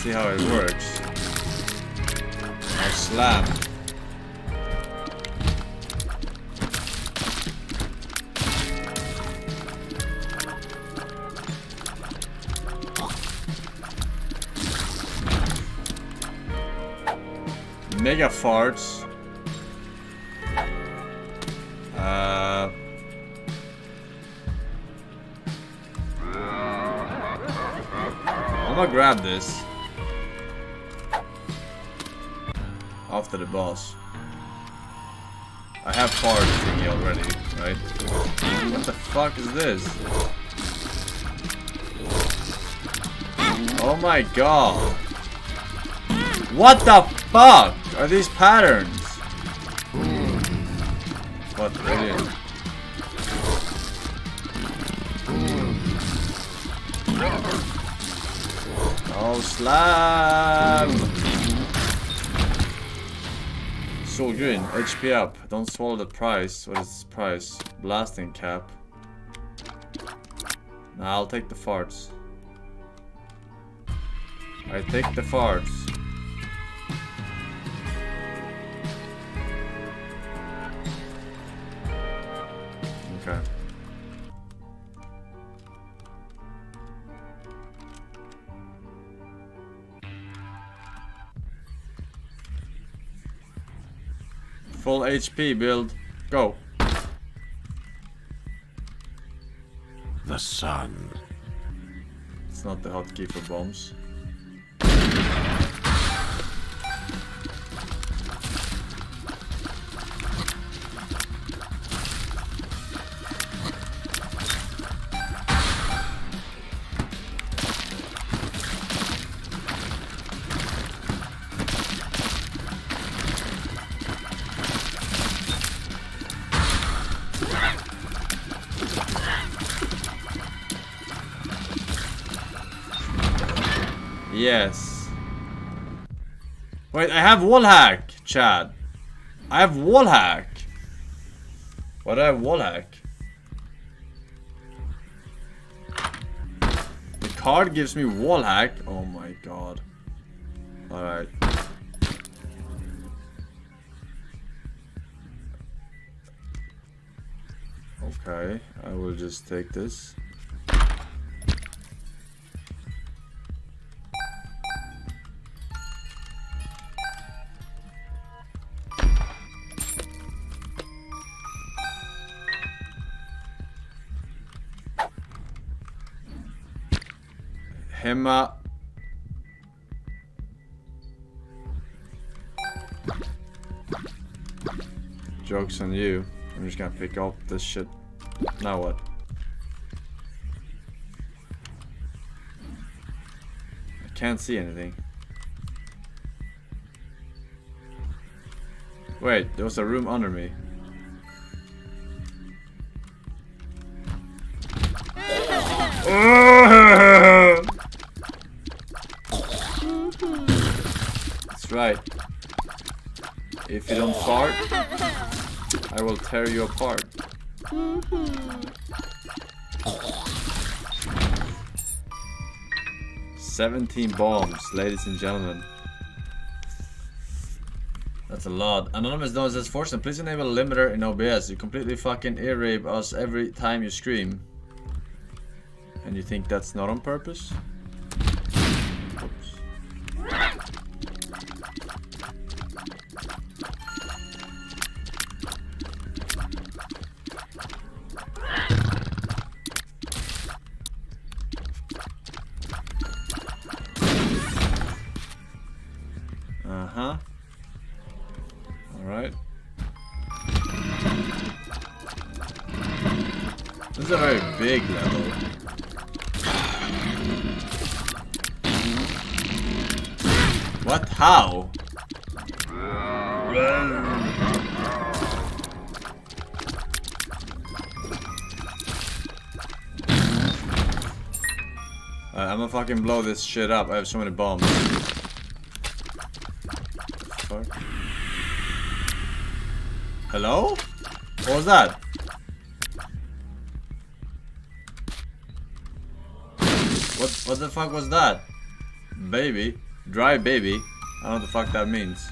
See how it works. I slam. Mega farts. I'm gonna grab this. After the boss. I have fart thingy already, right? What the fuck is this? Oh my god. What the fuck are these patterns? What the idiot. Oh, slam! Soul Green, HP up. Don't swallow the price. What is this price? Blasting cap. Nah, I'll take the farts. I take the farts. Okay. Full HP build. Go. the sun. It's not the hotkey for bombs. Yes. Wait, I have wallhack, Chad. I have wallhack. Why do I have wallhack? The card gives me wallhack. Oh my god. Alright. Okay, I will just take this. Hemma. Joke's on you. I'm just gonna pick up this shit. Now what? I can't see anything. Wait, there was a room under me. Right. If you don't fart, I will tear you apart. Mm-hmm. 17 bombs, ladies and gentlemen. That's a lot. Anonymous Don says, Forsen, please enable a limiter in OBS. You completely fucking ear rape us every time you scream. And you think that's not on purpose? This is a very big level. What? How? I'm gonna fucking blow this shit up. I have so many bombs. Fuck. Hello? What was that? What the fuck was that? Baby. Dry baby. I don't know what the fuck that means.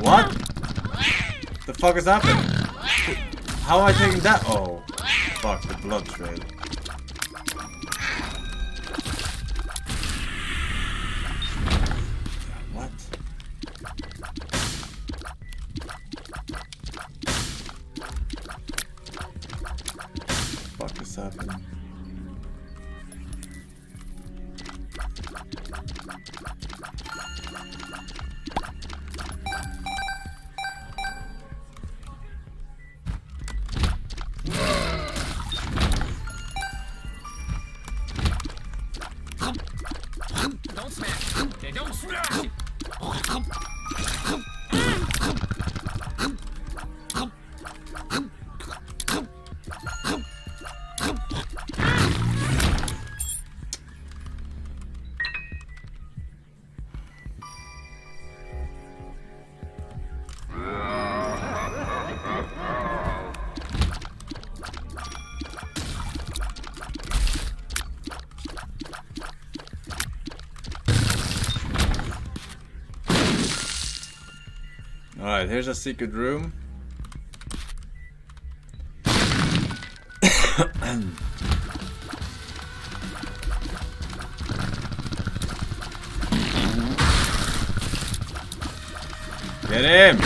What? The fuck is happening? How am I taking that? Oh, fuck, the blood trail. What? The fuck is happening? Alright, here's a secret room. Get him!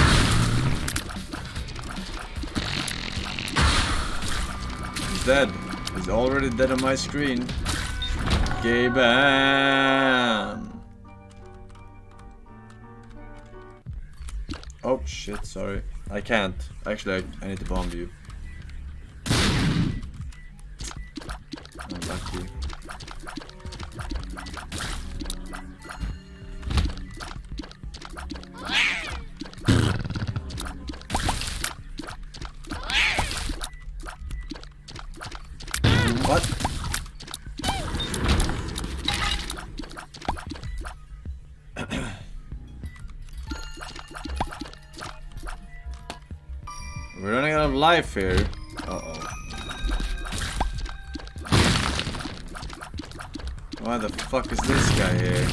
He's dead. He's already dead on my screen. Okay, bam! Oh shit, sorry. I can't. Actually, I need to bomb you. Unlucky. What? We're running out of life here. Uh-oh. Why the fuck is this guy here?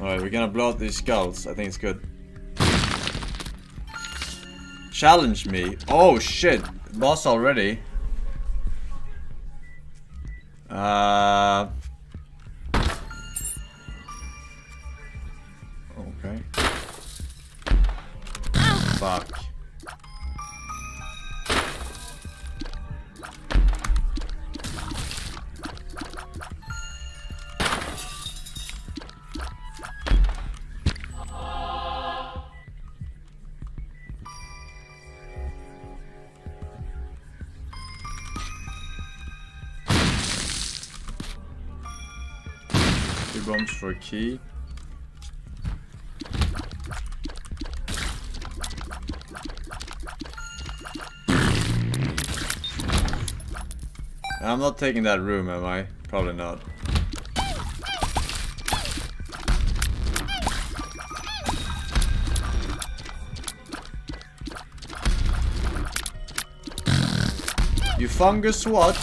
Alright, we're gonna blow out these skulls. I think it's good. Challenge me. Oh shit. Boss already. Okay. Fuck. Two bombs for a key. I'm not taking that room, am I? Probably not. You fungus what?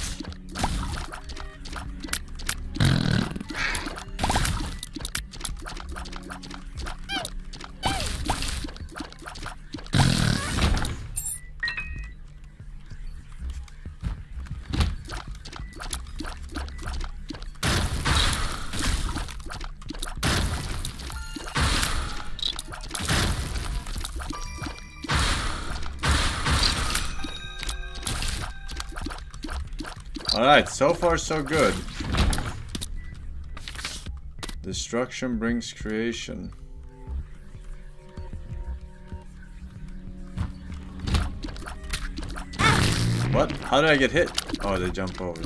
Alright, so far so good. Destruction brings creation. What? How did I get hit? Oh, they jump over.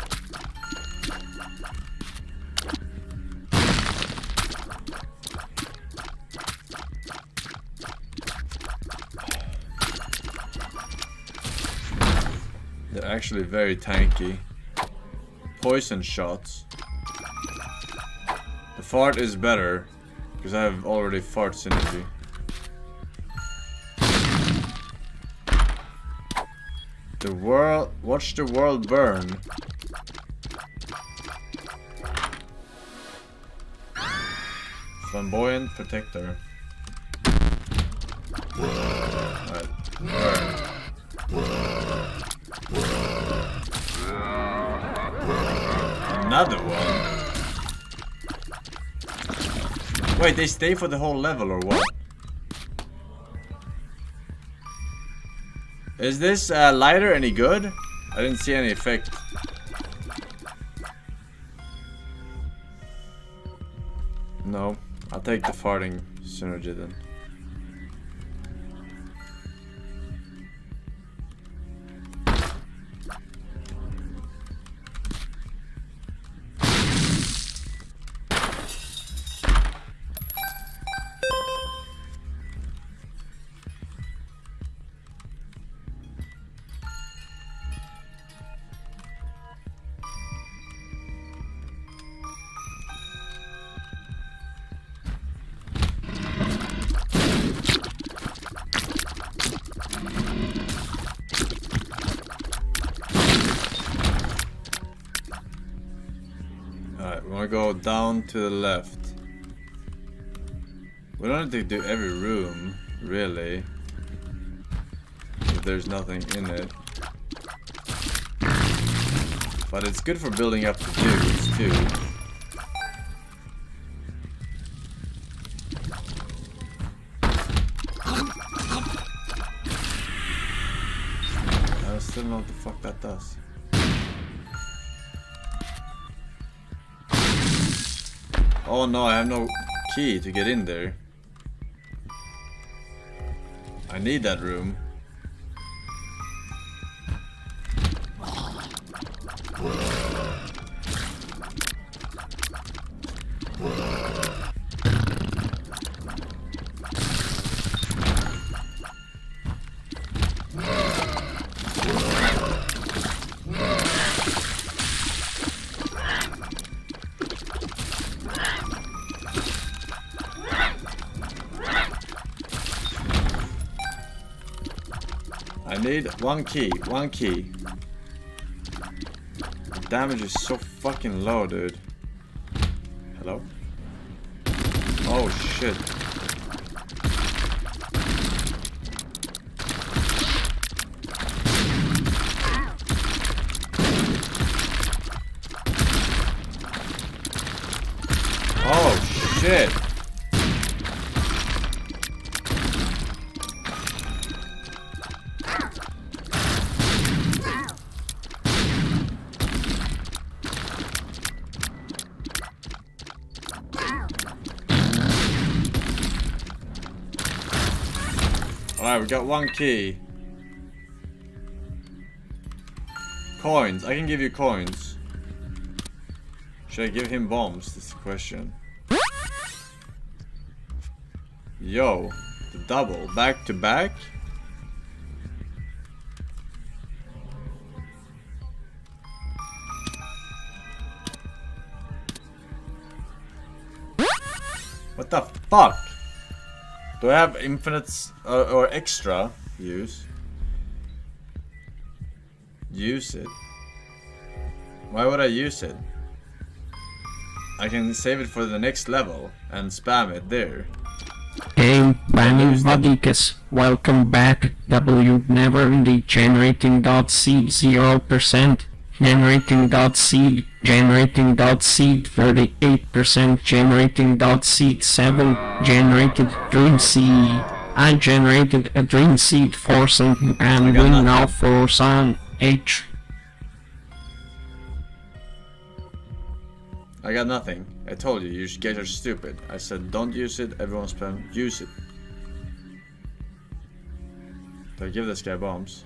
They're actually very tanky. Poison shots. The fart is better because I have already fart synergy. The world, watch the world burn. Flamboyant protector. Another one. Wait, they stay for the whole level or what? Is this lighter any good? I didn't see any effect. No, I'll take the farting synergy then. I go down to the left. We don't have to do every room, really, if there's nothing in it. But it's good for building up the dudes, too. I still don't know what the fuck that does. Oh no, I have no key to get in there. I need that room. I need one key. The damage is so fucking low, dude. Hello? Oh shit. Oh shit. Alright, we got one key. Coins. I can give you coins. Should I give him bombs? That's the question. Yo, the double. Back to back? What the fuck? Do I have infinite or extra use? Use it. Why would I use it? I can save it for the next level and spam it there. Hey, Banning Vadikas, welcome back. W never indeed generating.c 0%, generating.c, generating.seed 38%, generating.seed 7, generated dream seed. I generated a dream seed Forsen and win now for Forsen H. I got nothing. I told you, you guys are stupid. I said don't use it, everyone spam use it. Do I give this guy bombs?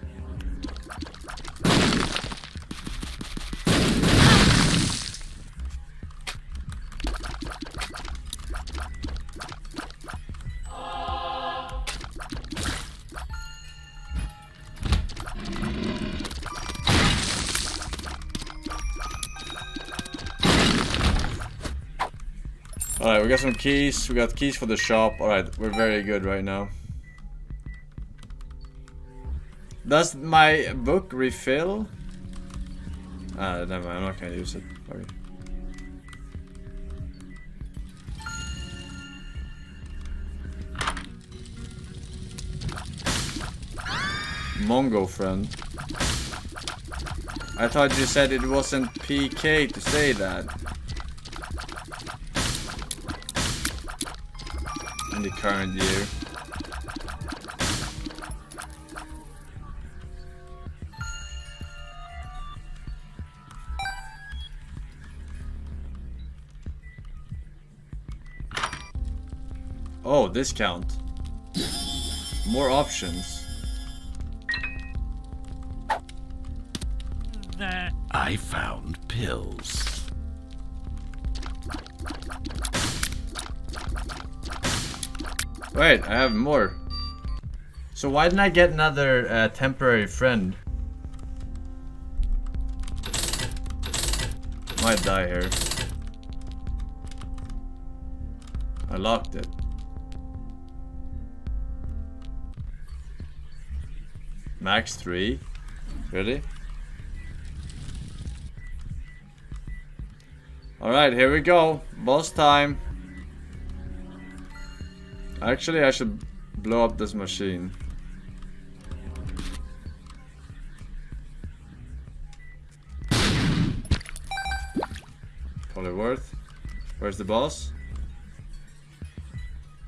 Alright, we got some keys. We got keys for the shop. Alright, we're very good right now. Does my book refill? Never mind, I'm not gonna use it. Sorry. Mongo friend. I thought you said it wasn't PK to say that. In the current year. Oh, discount. More options. I found pills. Wait, I have more. So why didn't I get another temporary friend? Might die here. I locked it. Max 3? Really? Alright, here we go. Boss time. Actually, I should blow up this machine. Polyworth. Where's the boss?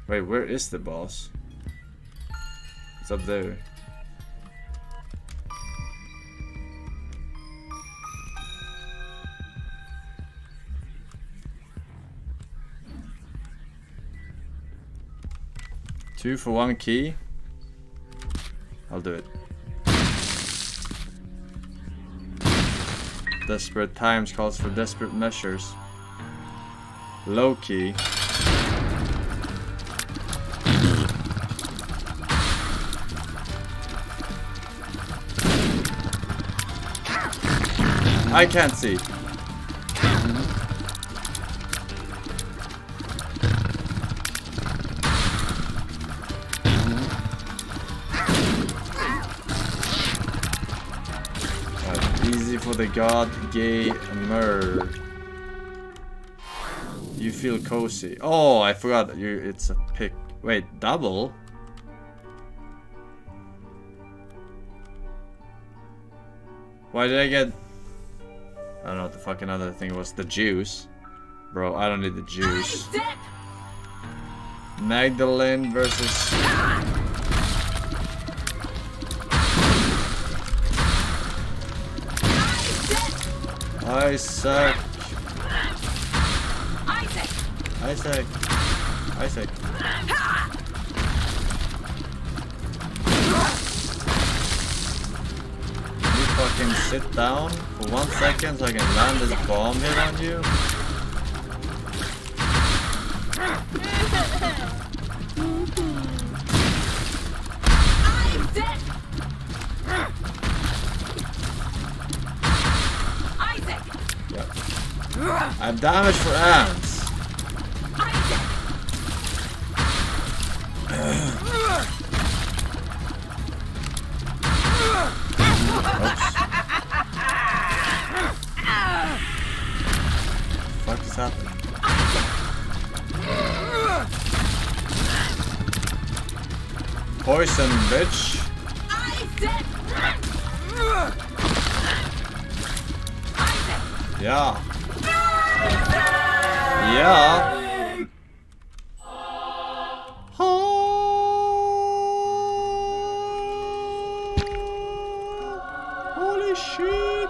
Wait, where is the boss? It's up there. Two for one key. I'll do it. Desperate times calls for desperate measures. Low key. I can't see. The god gamer, you feel cozy. Oh, I forgot you. It's a pick. Wait, double. Why did I get? I don't know what the fucking other thing was. The juice, bro. I don't need the juice. Magdalene versus. Isaac. Isaac. Can you fucking sit down for 1 second so I can land this bomb here on you? I'm damaged for ants. What the fuck is happening? Poison, bitch. Yeah. Yeah. Holy shit.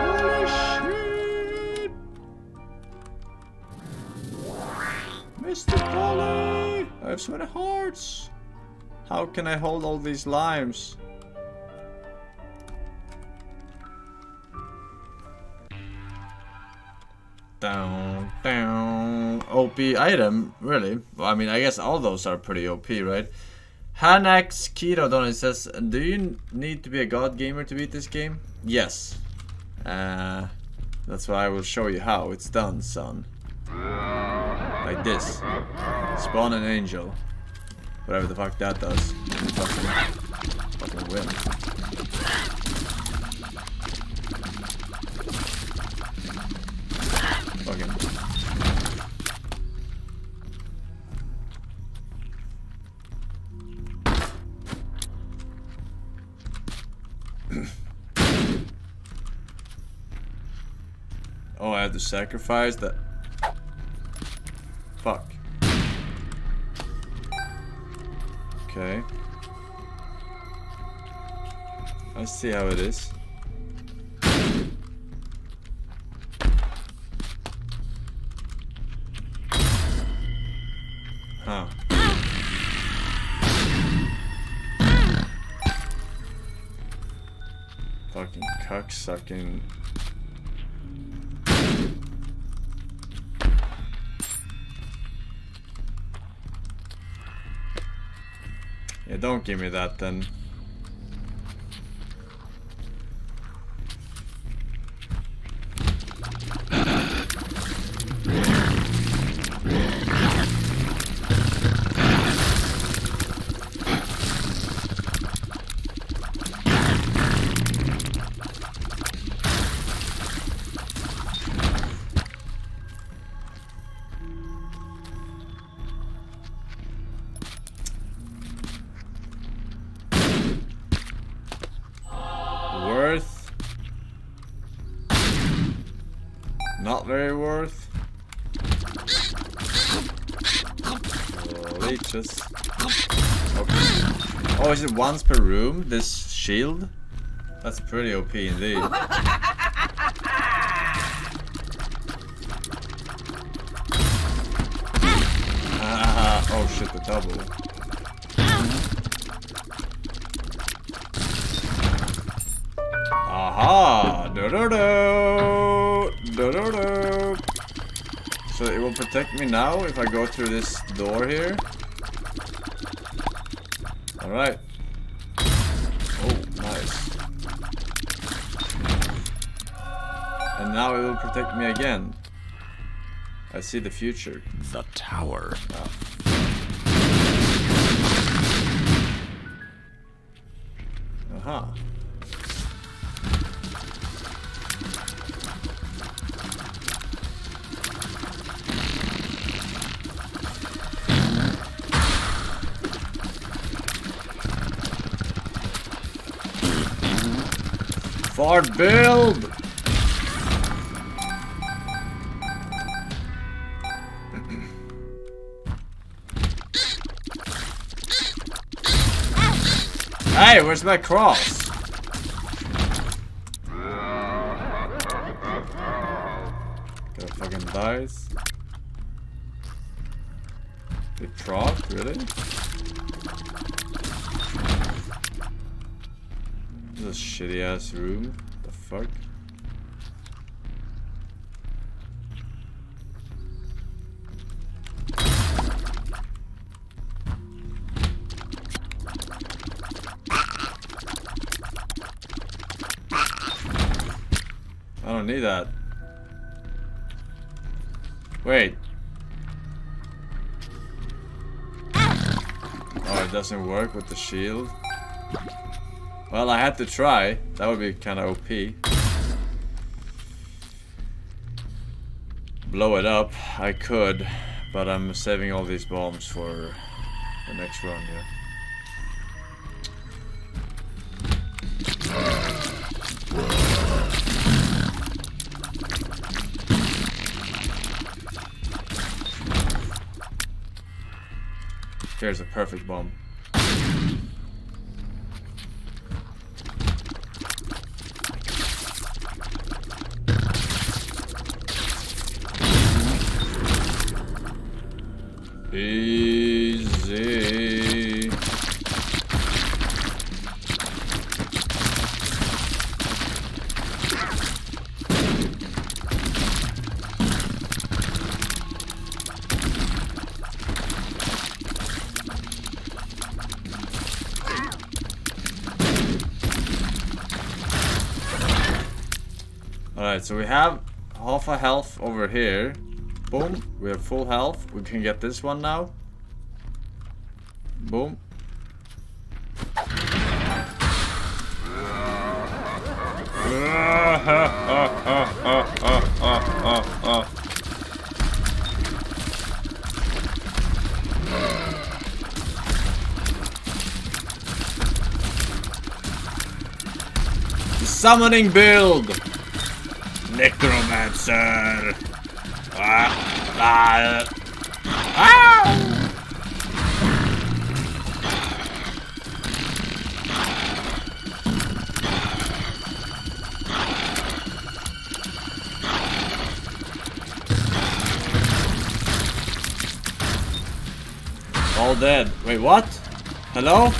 Holy shit. Mr. Polly, I have so many hearts. How can I hold all these limes? Down. OP item, really? Well, I mean, I guess all those are pretty OP, right? Hanax Keto Donut says, do you need to be a god gamer to beat this game? Yes. That's why I will show you how it's done, son. Like this. Spawn an angel. Whatever the fuck that does. Fucking win. Oh, I have to sacrifice that. Fuck. Okay. I see how it is. Huh. Fucking cocksucking. Yeah, don't give me that then. not very worth. Leeches. Okay. Oh, is it once per room, this shield? That's pretty OP indeed. Ah, oh shit, the double. Aha! Do-do-do! Do-do-do! So it will protect me now if I go through this door here. Alright. Oh, nice. And now it will protect me again. I see the future. The tower. Oh. Aha. Hard build. Hey, where's my cross? Got a fucking dice. It dropped, really? This shitty ass room. The fuck? I don't need that. Wait. Oh, it doesn't work with the shield. Well, I had to try. That would be kind of OP. Blow it up. I could, but I'm saving all these bombs for the next round here. Here's a perfect bomb. Easy. Alright, so we have half a health over here. Boom, we have full health. We can get this one now. Boom. The summoning build. Necromancer. All dead. Wait, what? Hello?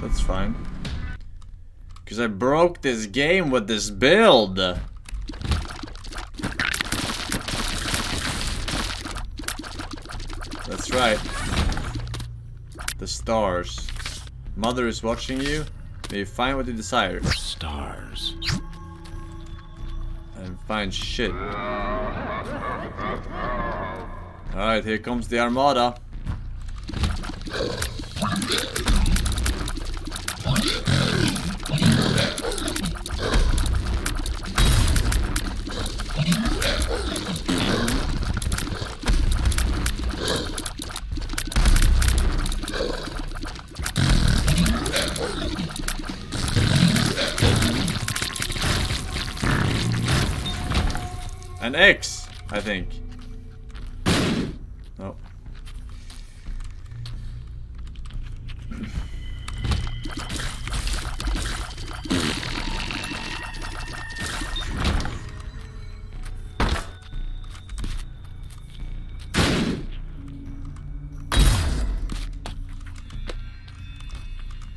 That's fine. Because I broke this game with this build. That's right. The stars. Mother is watching you. May you find what you desire. Stars. And find shit. Alright, here comes the armada. an X, I think. No.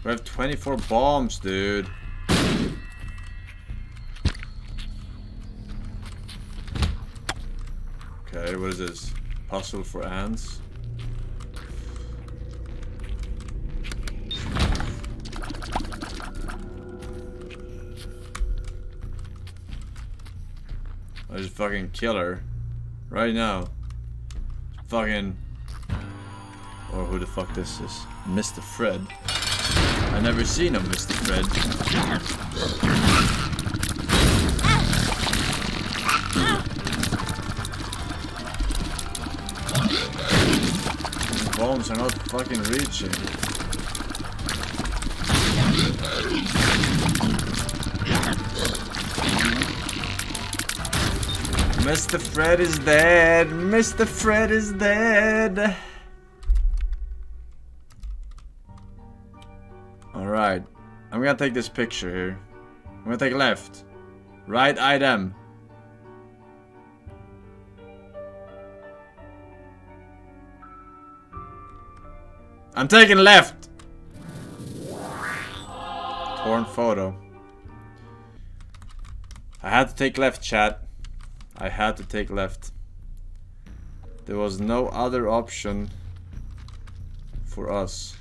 We have 24 bombs, dude. Okay, what is this? Puzzle for ants. I just fucking kill her. Right now. Fucking... or who the fuck this is. Mr. Fred. I never seen him, Mr. Fred. These bombs are not fucking reaching. Mr. Fred is dead. Mr. Fred is dead. Alright, I'm gonna take this picture here. I'm gonna take left. Right item. I'm taking left! Torn photo. I had to take left, chat. I had to take left. There was no other option for us.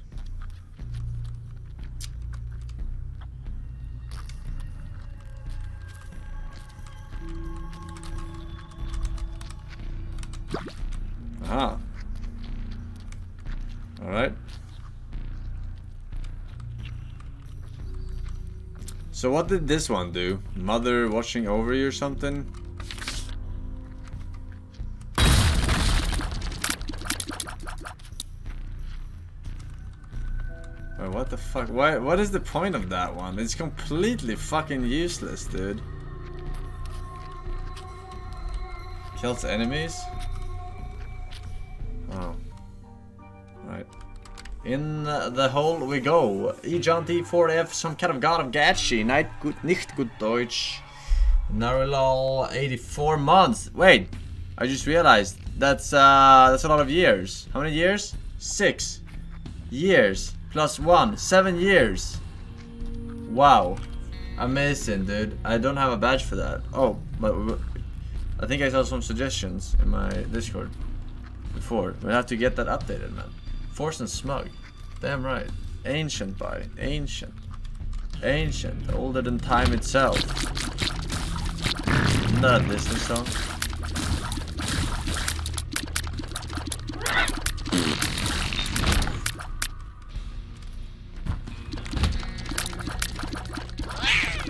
Ah. All right. So what did this one do? Mother watching over you or something? Wait, what the fuck? Why? What is the point of that one? It's completely fucking useless, dude. Kills enemies. In the hole we go. E John T4F, some kind of god of Gachi. Nicht gut Deutsch. Narilal, 84 months. Wait, I just realized that's a lot of years. How many years? 6 years plus 1, 7 years. Wow, amazing, dude. I don't have a badge for that. Oh, but I think I saw some suggestions in my Discord before. We'll have to get that updated, man. Forsen smug. Damn right. Ancient by ancient. Ancient. Older than time itself. Isn't that a Disney song?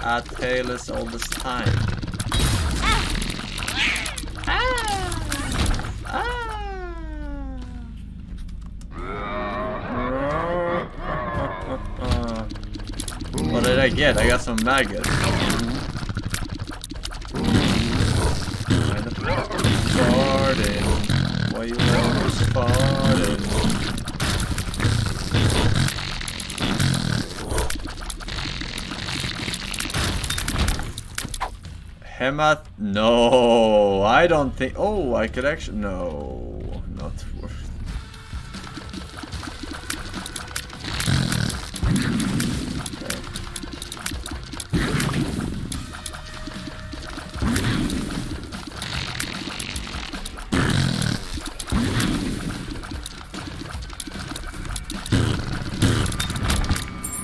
Our tale is oldest time. What did I get? I got some maggots. Farted. Why you always farted? Hemath? No, I don't think. Oh, I could actually. No, not worth.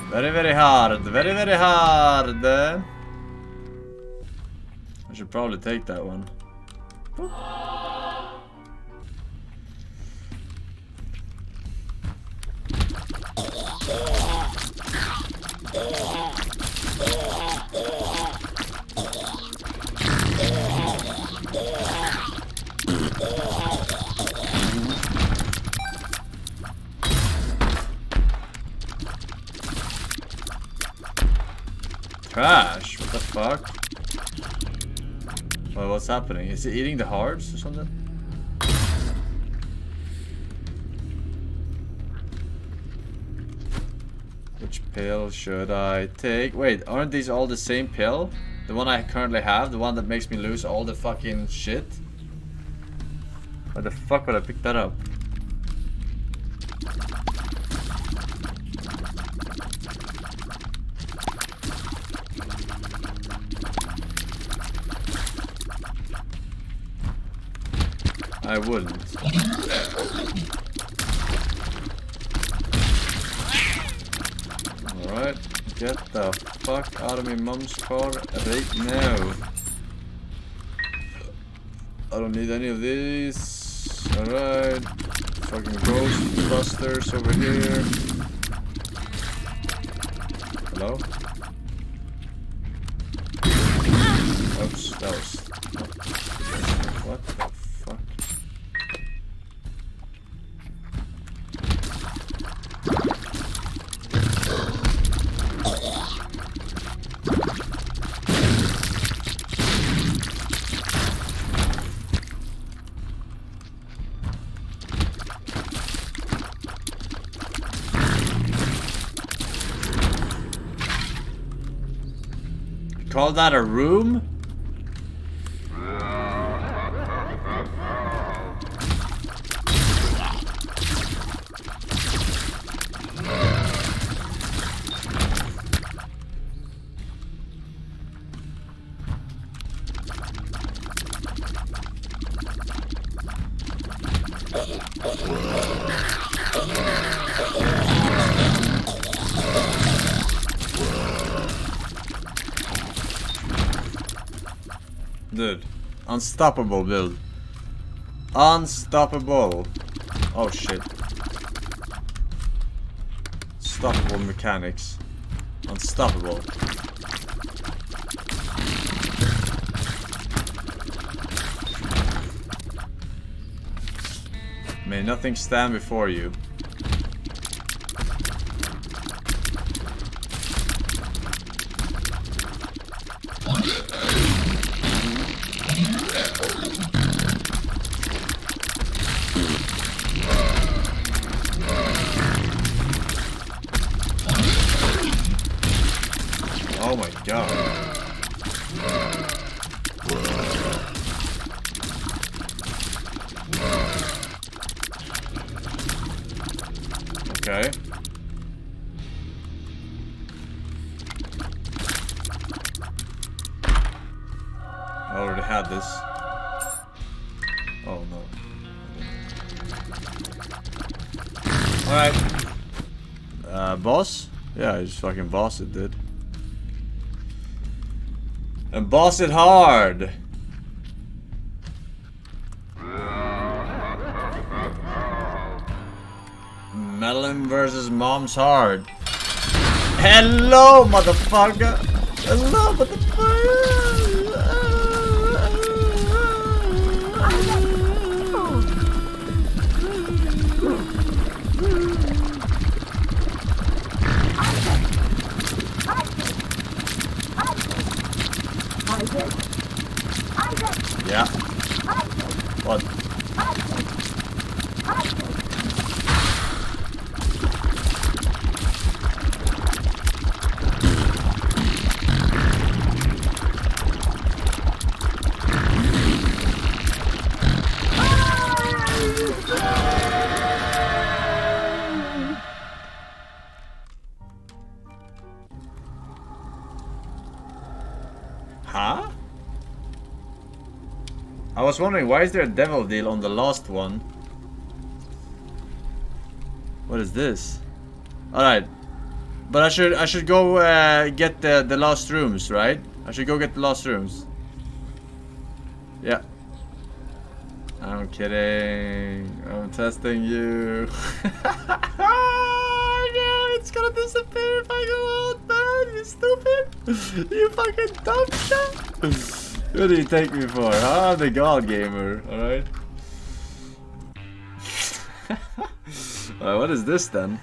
Very, very hard. Very, very hard. I should probably take that one. Woo. Trash, what the fuck? Well, what's happening? Is it eating the hearts or something? Which pill should I take? Wait, aren't these all the same pill? The one I currently have? The one that makes me lose all the fucking shit? Why the fuck would I pick that up? I wouldn't. Alright, get the fuck out of me mom's car right now. I don't need any of these. Alright. Fucking ghost busters over here. Hello? Oops, that was... What the fuck? Call that a room? Dude, unstoppable build. Unstoppable. Oh shit. Unstoppable mechanics. Unstoppable. May nothing stand before you. Oh my god. Okay. I already had this. Oh no. Alright. Boss? Yeah, I just fucking bossed it, dude. And boss it hard. Melon versus mom's hard. Hello, motherfucker. Hello, yeah. What? Huh? I was wondering, why is there a devil deal on the last one? What is this? Alright. But I should go get the last rooms, right? I should go get the last rooms. Yeah. I'm kidding. I'm testing you. Oh, yeah, it's gonna disappear if I go out, man. You stupid. You fucking dumb shit. Who do you take me for? Huh? I'm the god gamer, alright? Alright, what is this then?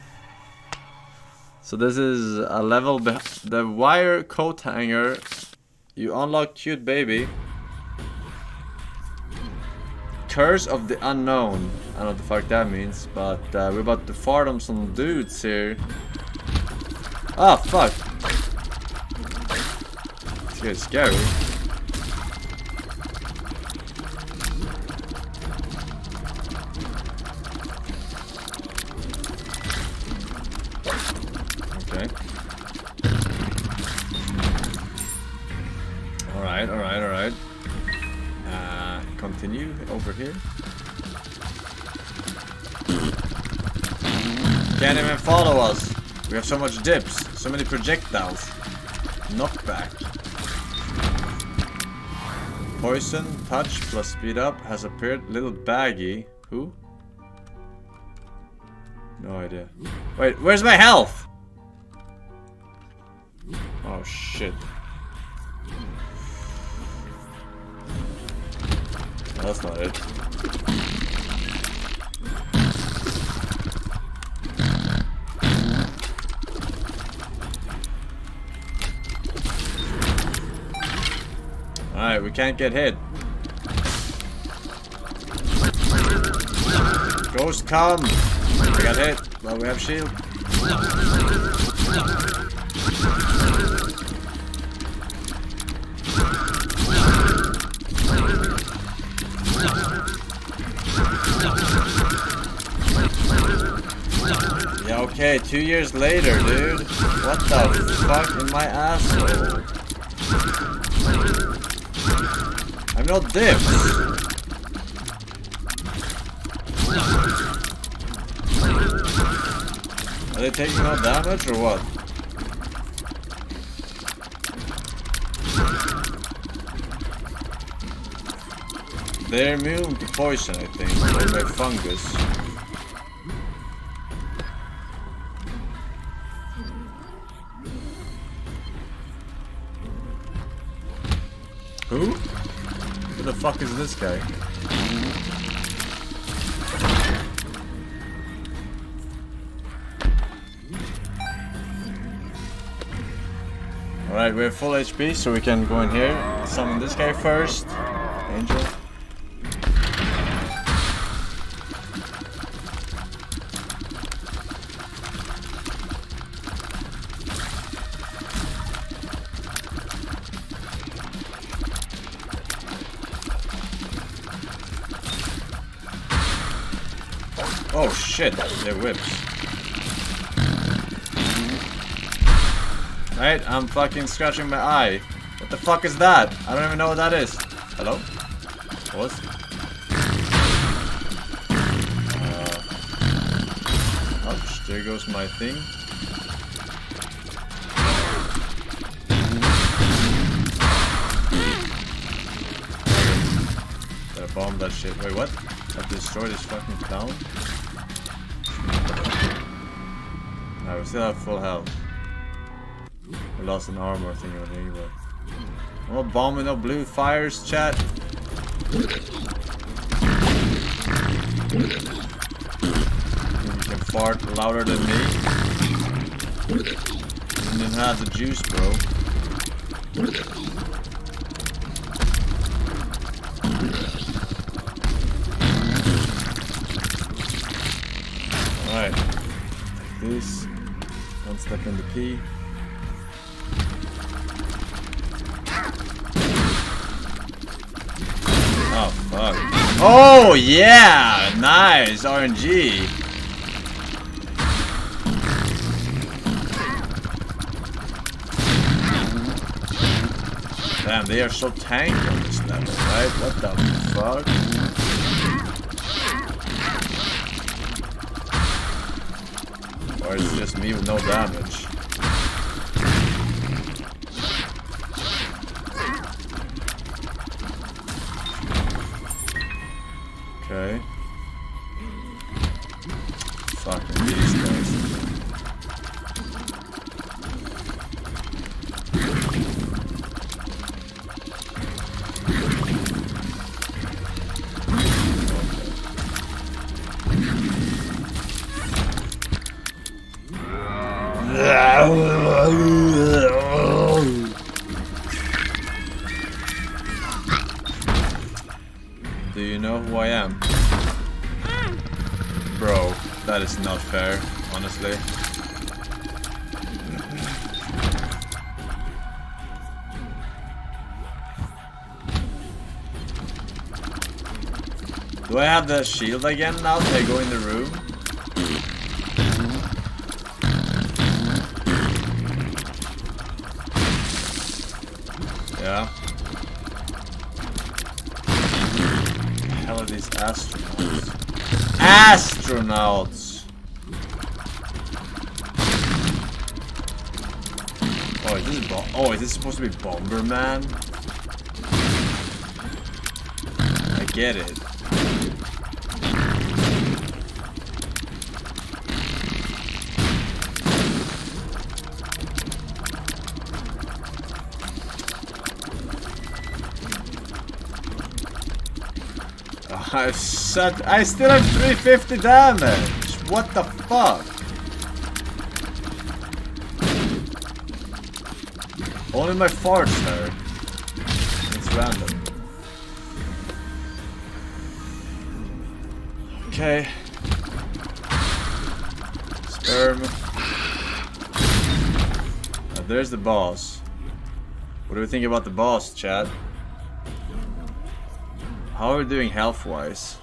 So this is a level the wire coat hanger. You unlock cute baby. Curse of the Unknown. I don't know what the fuck that means, but we're about to fart on some dudes here. Ah, fuck. This guy's scary. Alright. Continue over here. Can't even follow us. We have so much dips, so many projectiles. Knockback. Poison, touch, plus speed up has appeared. Little baggy. Who? No idea. Wait, where's my health? Oh shit. That's not it. Alright, we can't get hit. Ghost come! We got hit. Well, we have shield. Yeah, okay, 2 years later, dude. What the fuck in my asshole? I'm not dips. Are they taking no damage or what? They're immune to poison, I think, or like fungus. Who? Who the fuck is this guy? Alright, we're full HP, so we can go in here. Summon this guy first. Angel. Oh shit, they're whips. Right, I'm fucking scratching my eye. What the fuck is that? I don't even know what that is. Hello? What? Ouch, there goes my thing. Gotta bomb that shit. Wait, what? I've destroyed this fucking town? Alright, we still have full health. We lost an armor thing over here, but... I'm not bombing no blue fires, chat! We can fart louder than me. You didn't even have the juice, bro. Alright, take this, one step in the key. Oh fuck. Oh yeah! Nice! RNG! Damn, they are so tanked on this level, right? What the fuck? Or it's just me with no damage. Okay. Fucking these guys. Do you know who I am? is not fair, honestly. Do I have the shield again now? They go in the room. Yeah. The hell are these astronauts? Oh, is this supposed to be Bomberman? I get it. I still have 350 damage. What the fuck? Only my farts hurt. It's random. Okay. Sperm. Now, there's the boss. What do we think about the boss, chat? How are we doing health-wise?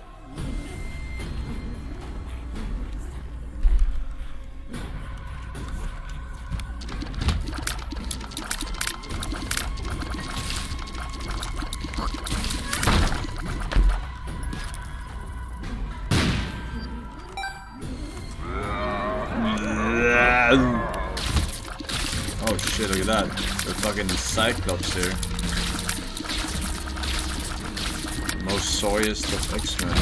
Oh shit, look at that. We're fucking Cyclops here. Sorriest of X-Men.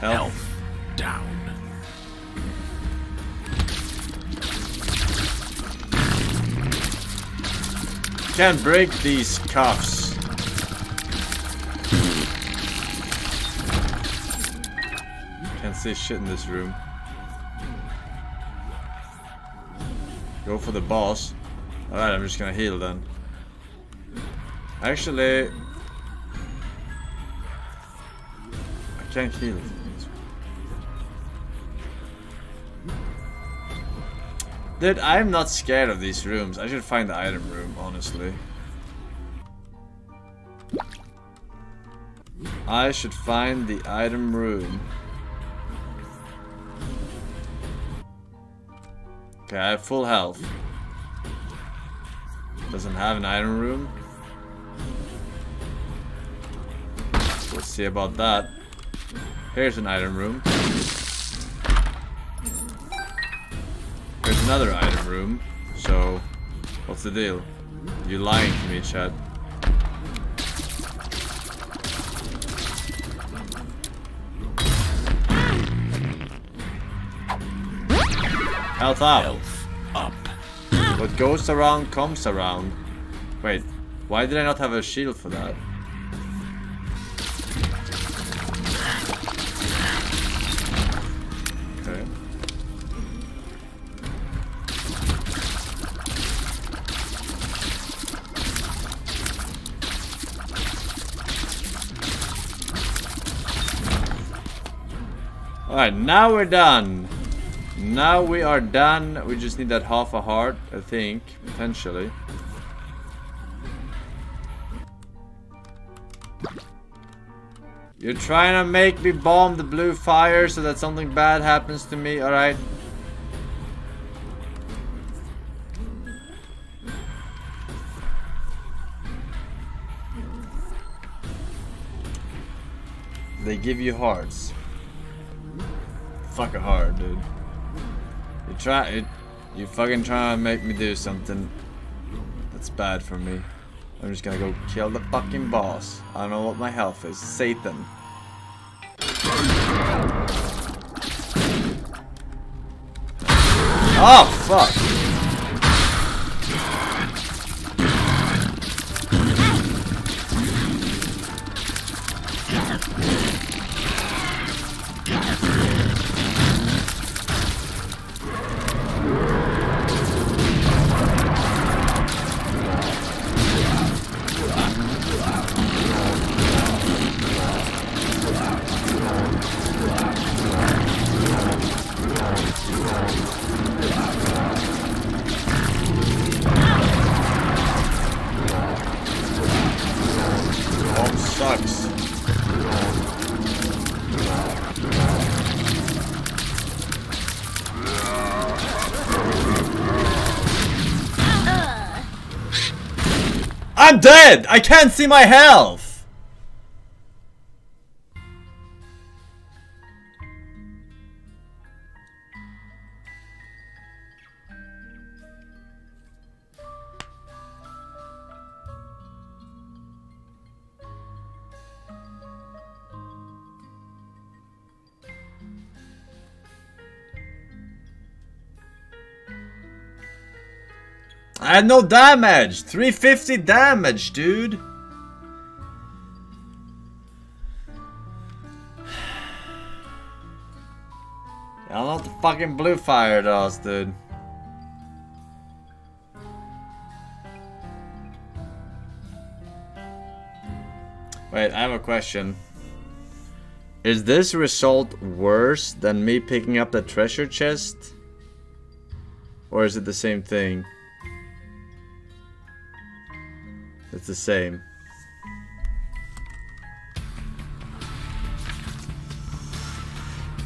Health down. Can't break these cuffs. Can't see shit in this room. Go for the boss. Alright, I'm just gonna heal then. Actually, I can't heal. Dude, I'm not scared of these rooms. I should find the item room, honestly. I should find the item room. Okay, I have full health. Doesn't have an item room. Let's see about that. Here's an item room. Here's another item room. So, what's the deal? You're lying to me, chat. Health up. Health up. What goes around comes around. Wait, why did I not have a shield for that? Alright, now we're done. Now we are done. We just need that half a heart, I think, potentially. You're trying to make me bomb the blue fire so that something bad happens to me, alright? They give you hearts. Fuck a heart, dude. You fucking trying to make me do something that's bad for me. I'm just gonna go kill the fucking boss. I don't know what my health is. Satan. Oh fuck! Wow. I'm dead! I can't see my health! I had no damage! 350 damage, dude! I don't know what the fucking blue fire does, dude. Wait, I have a question. Is this result worse than me picking up the treasure chest? Or is it the same thing? It's the same.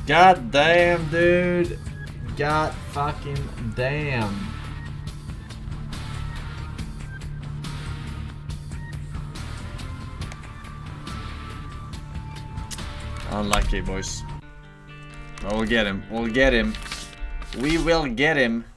God damn, dude. God fucking damn. Unlucky, boys. But we'll get him. We'll get him. We will get him.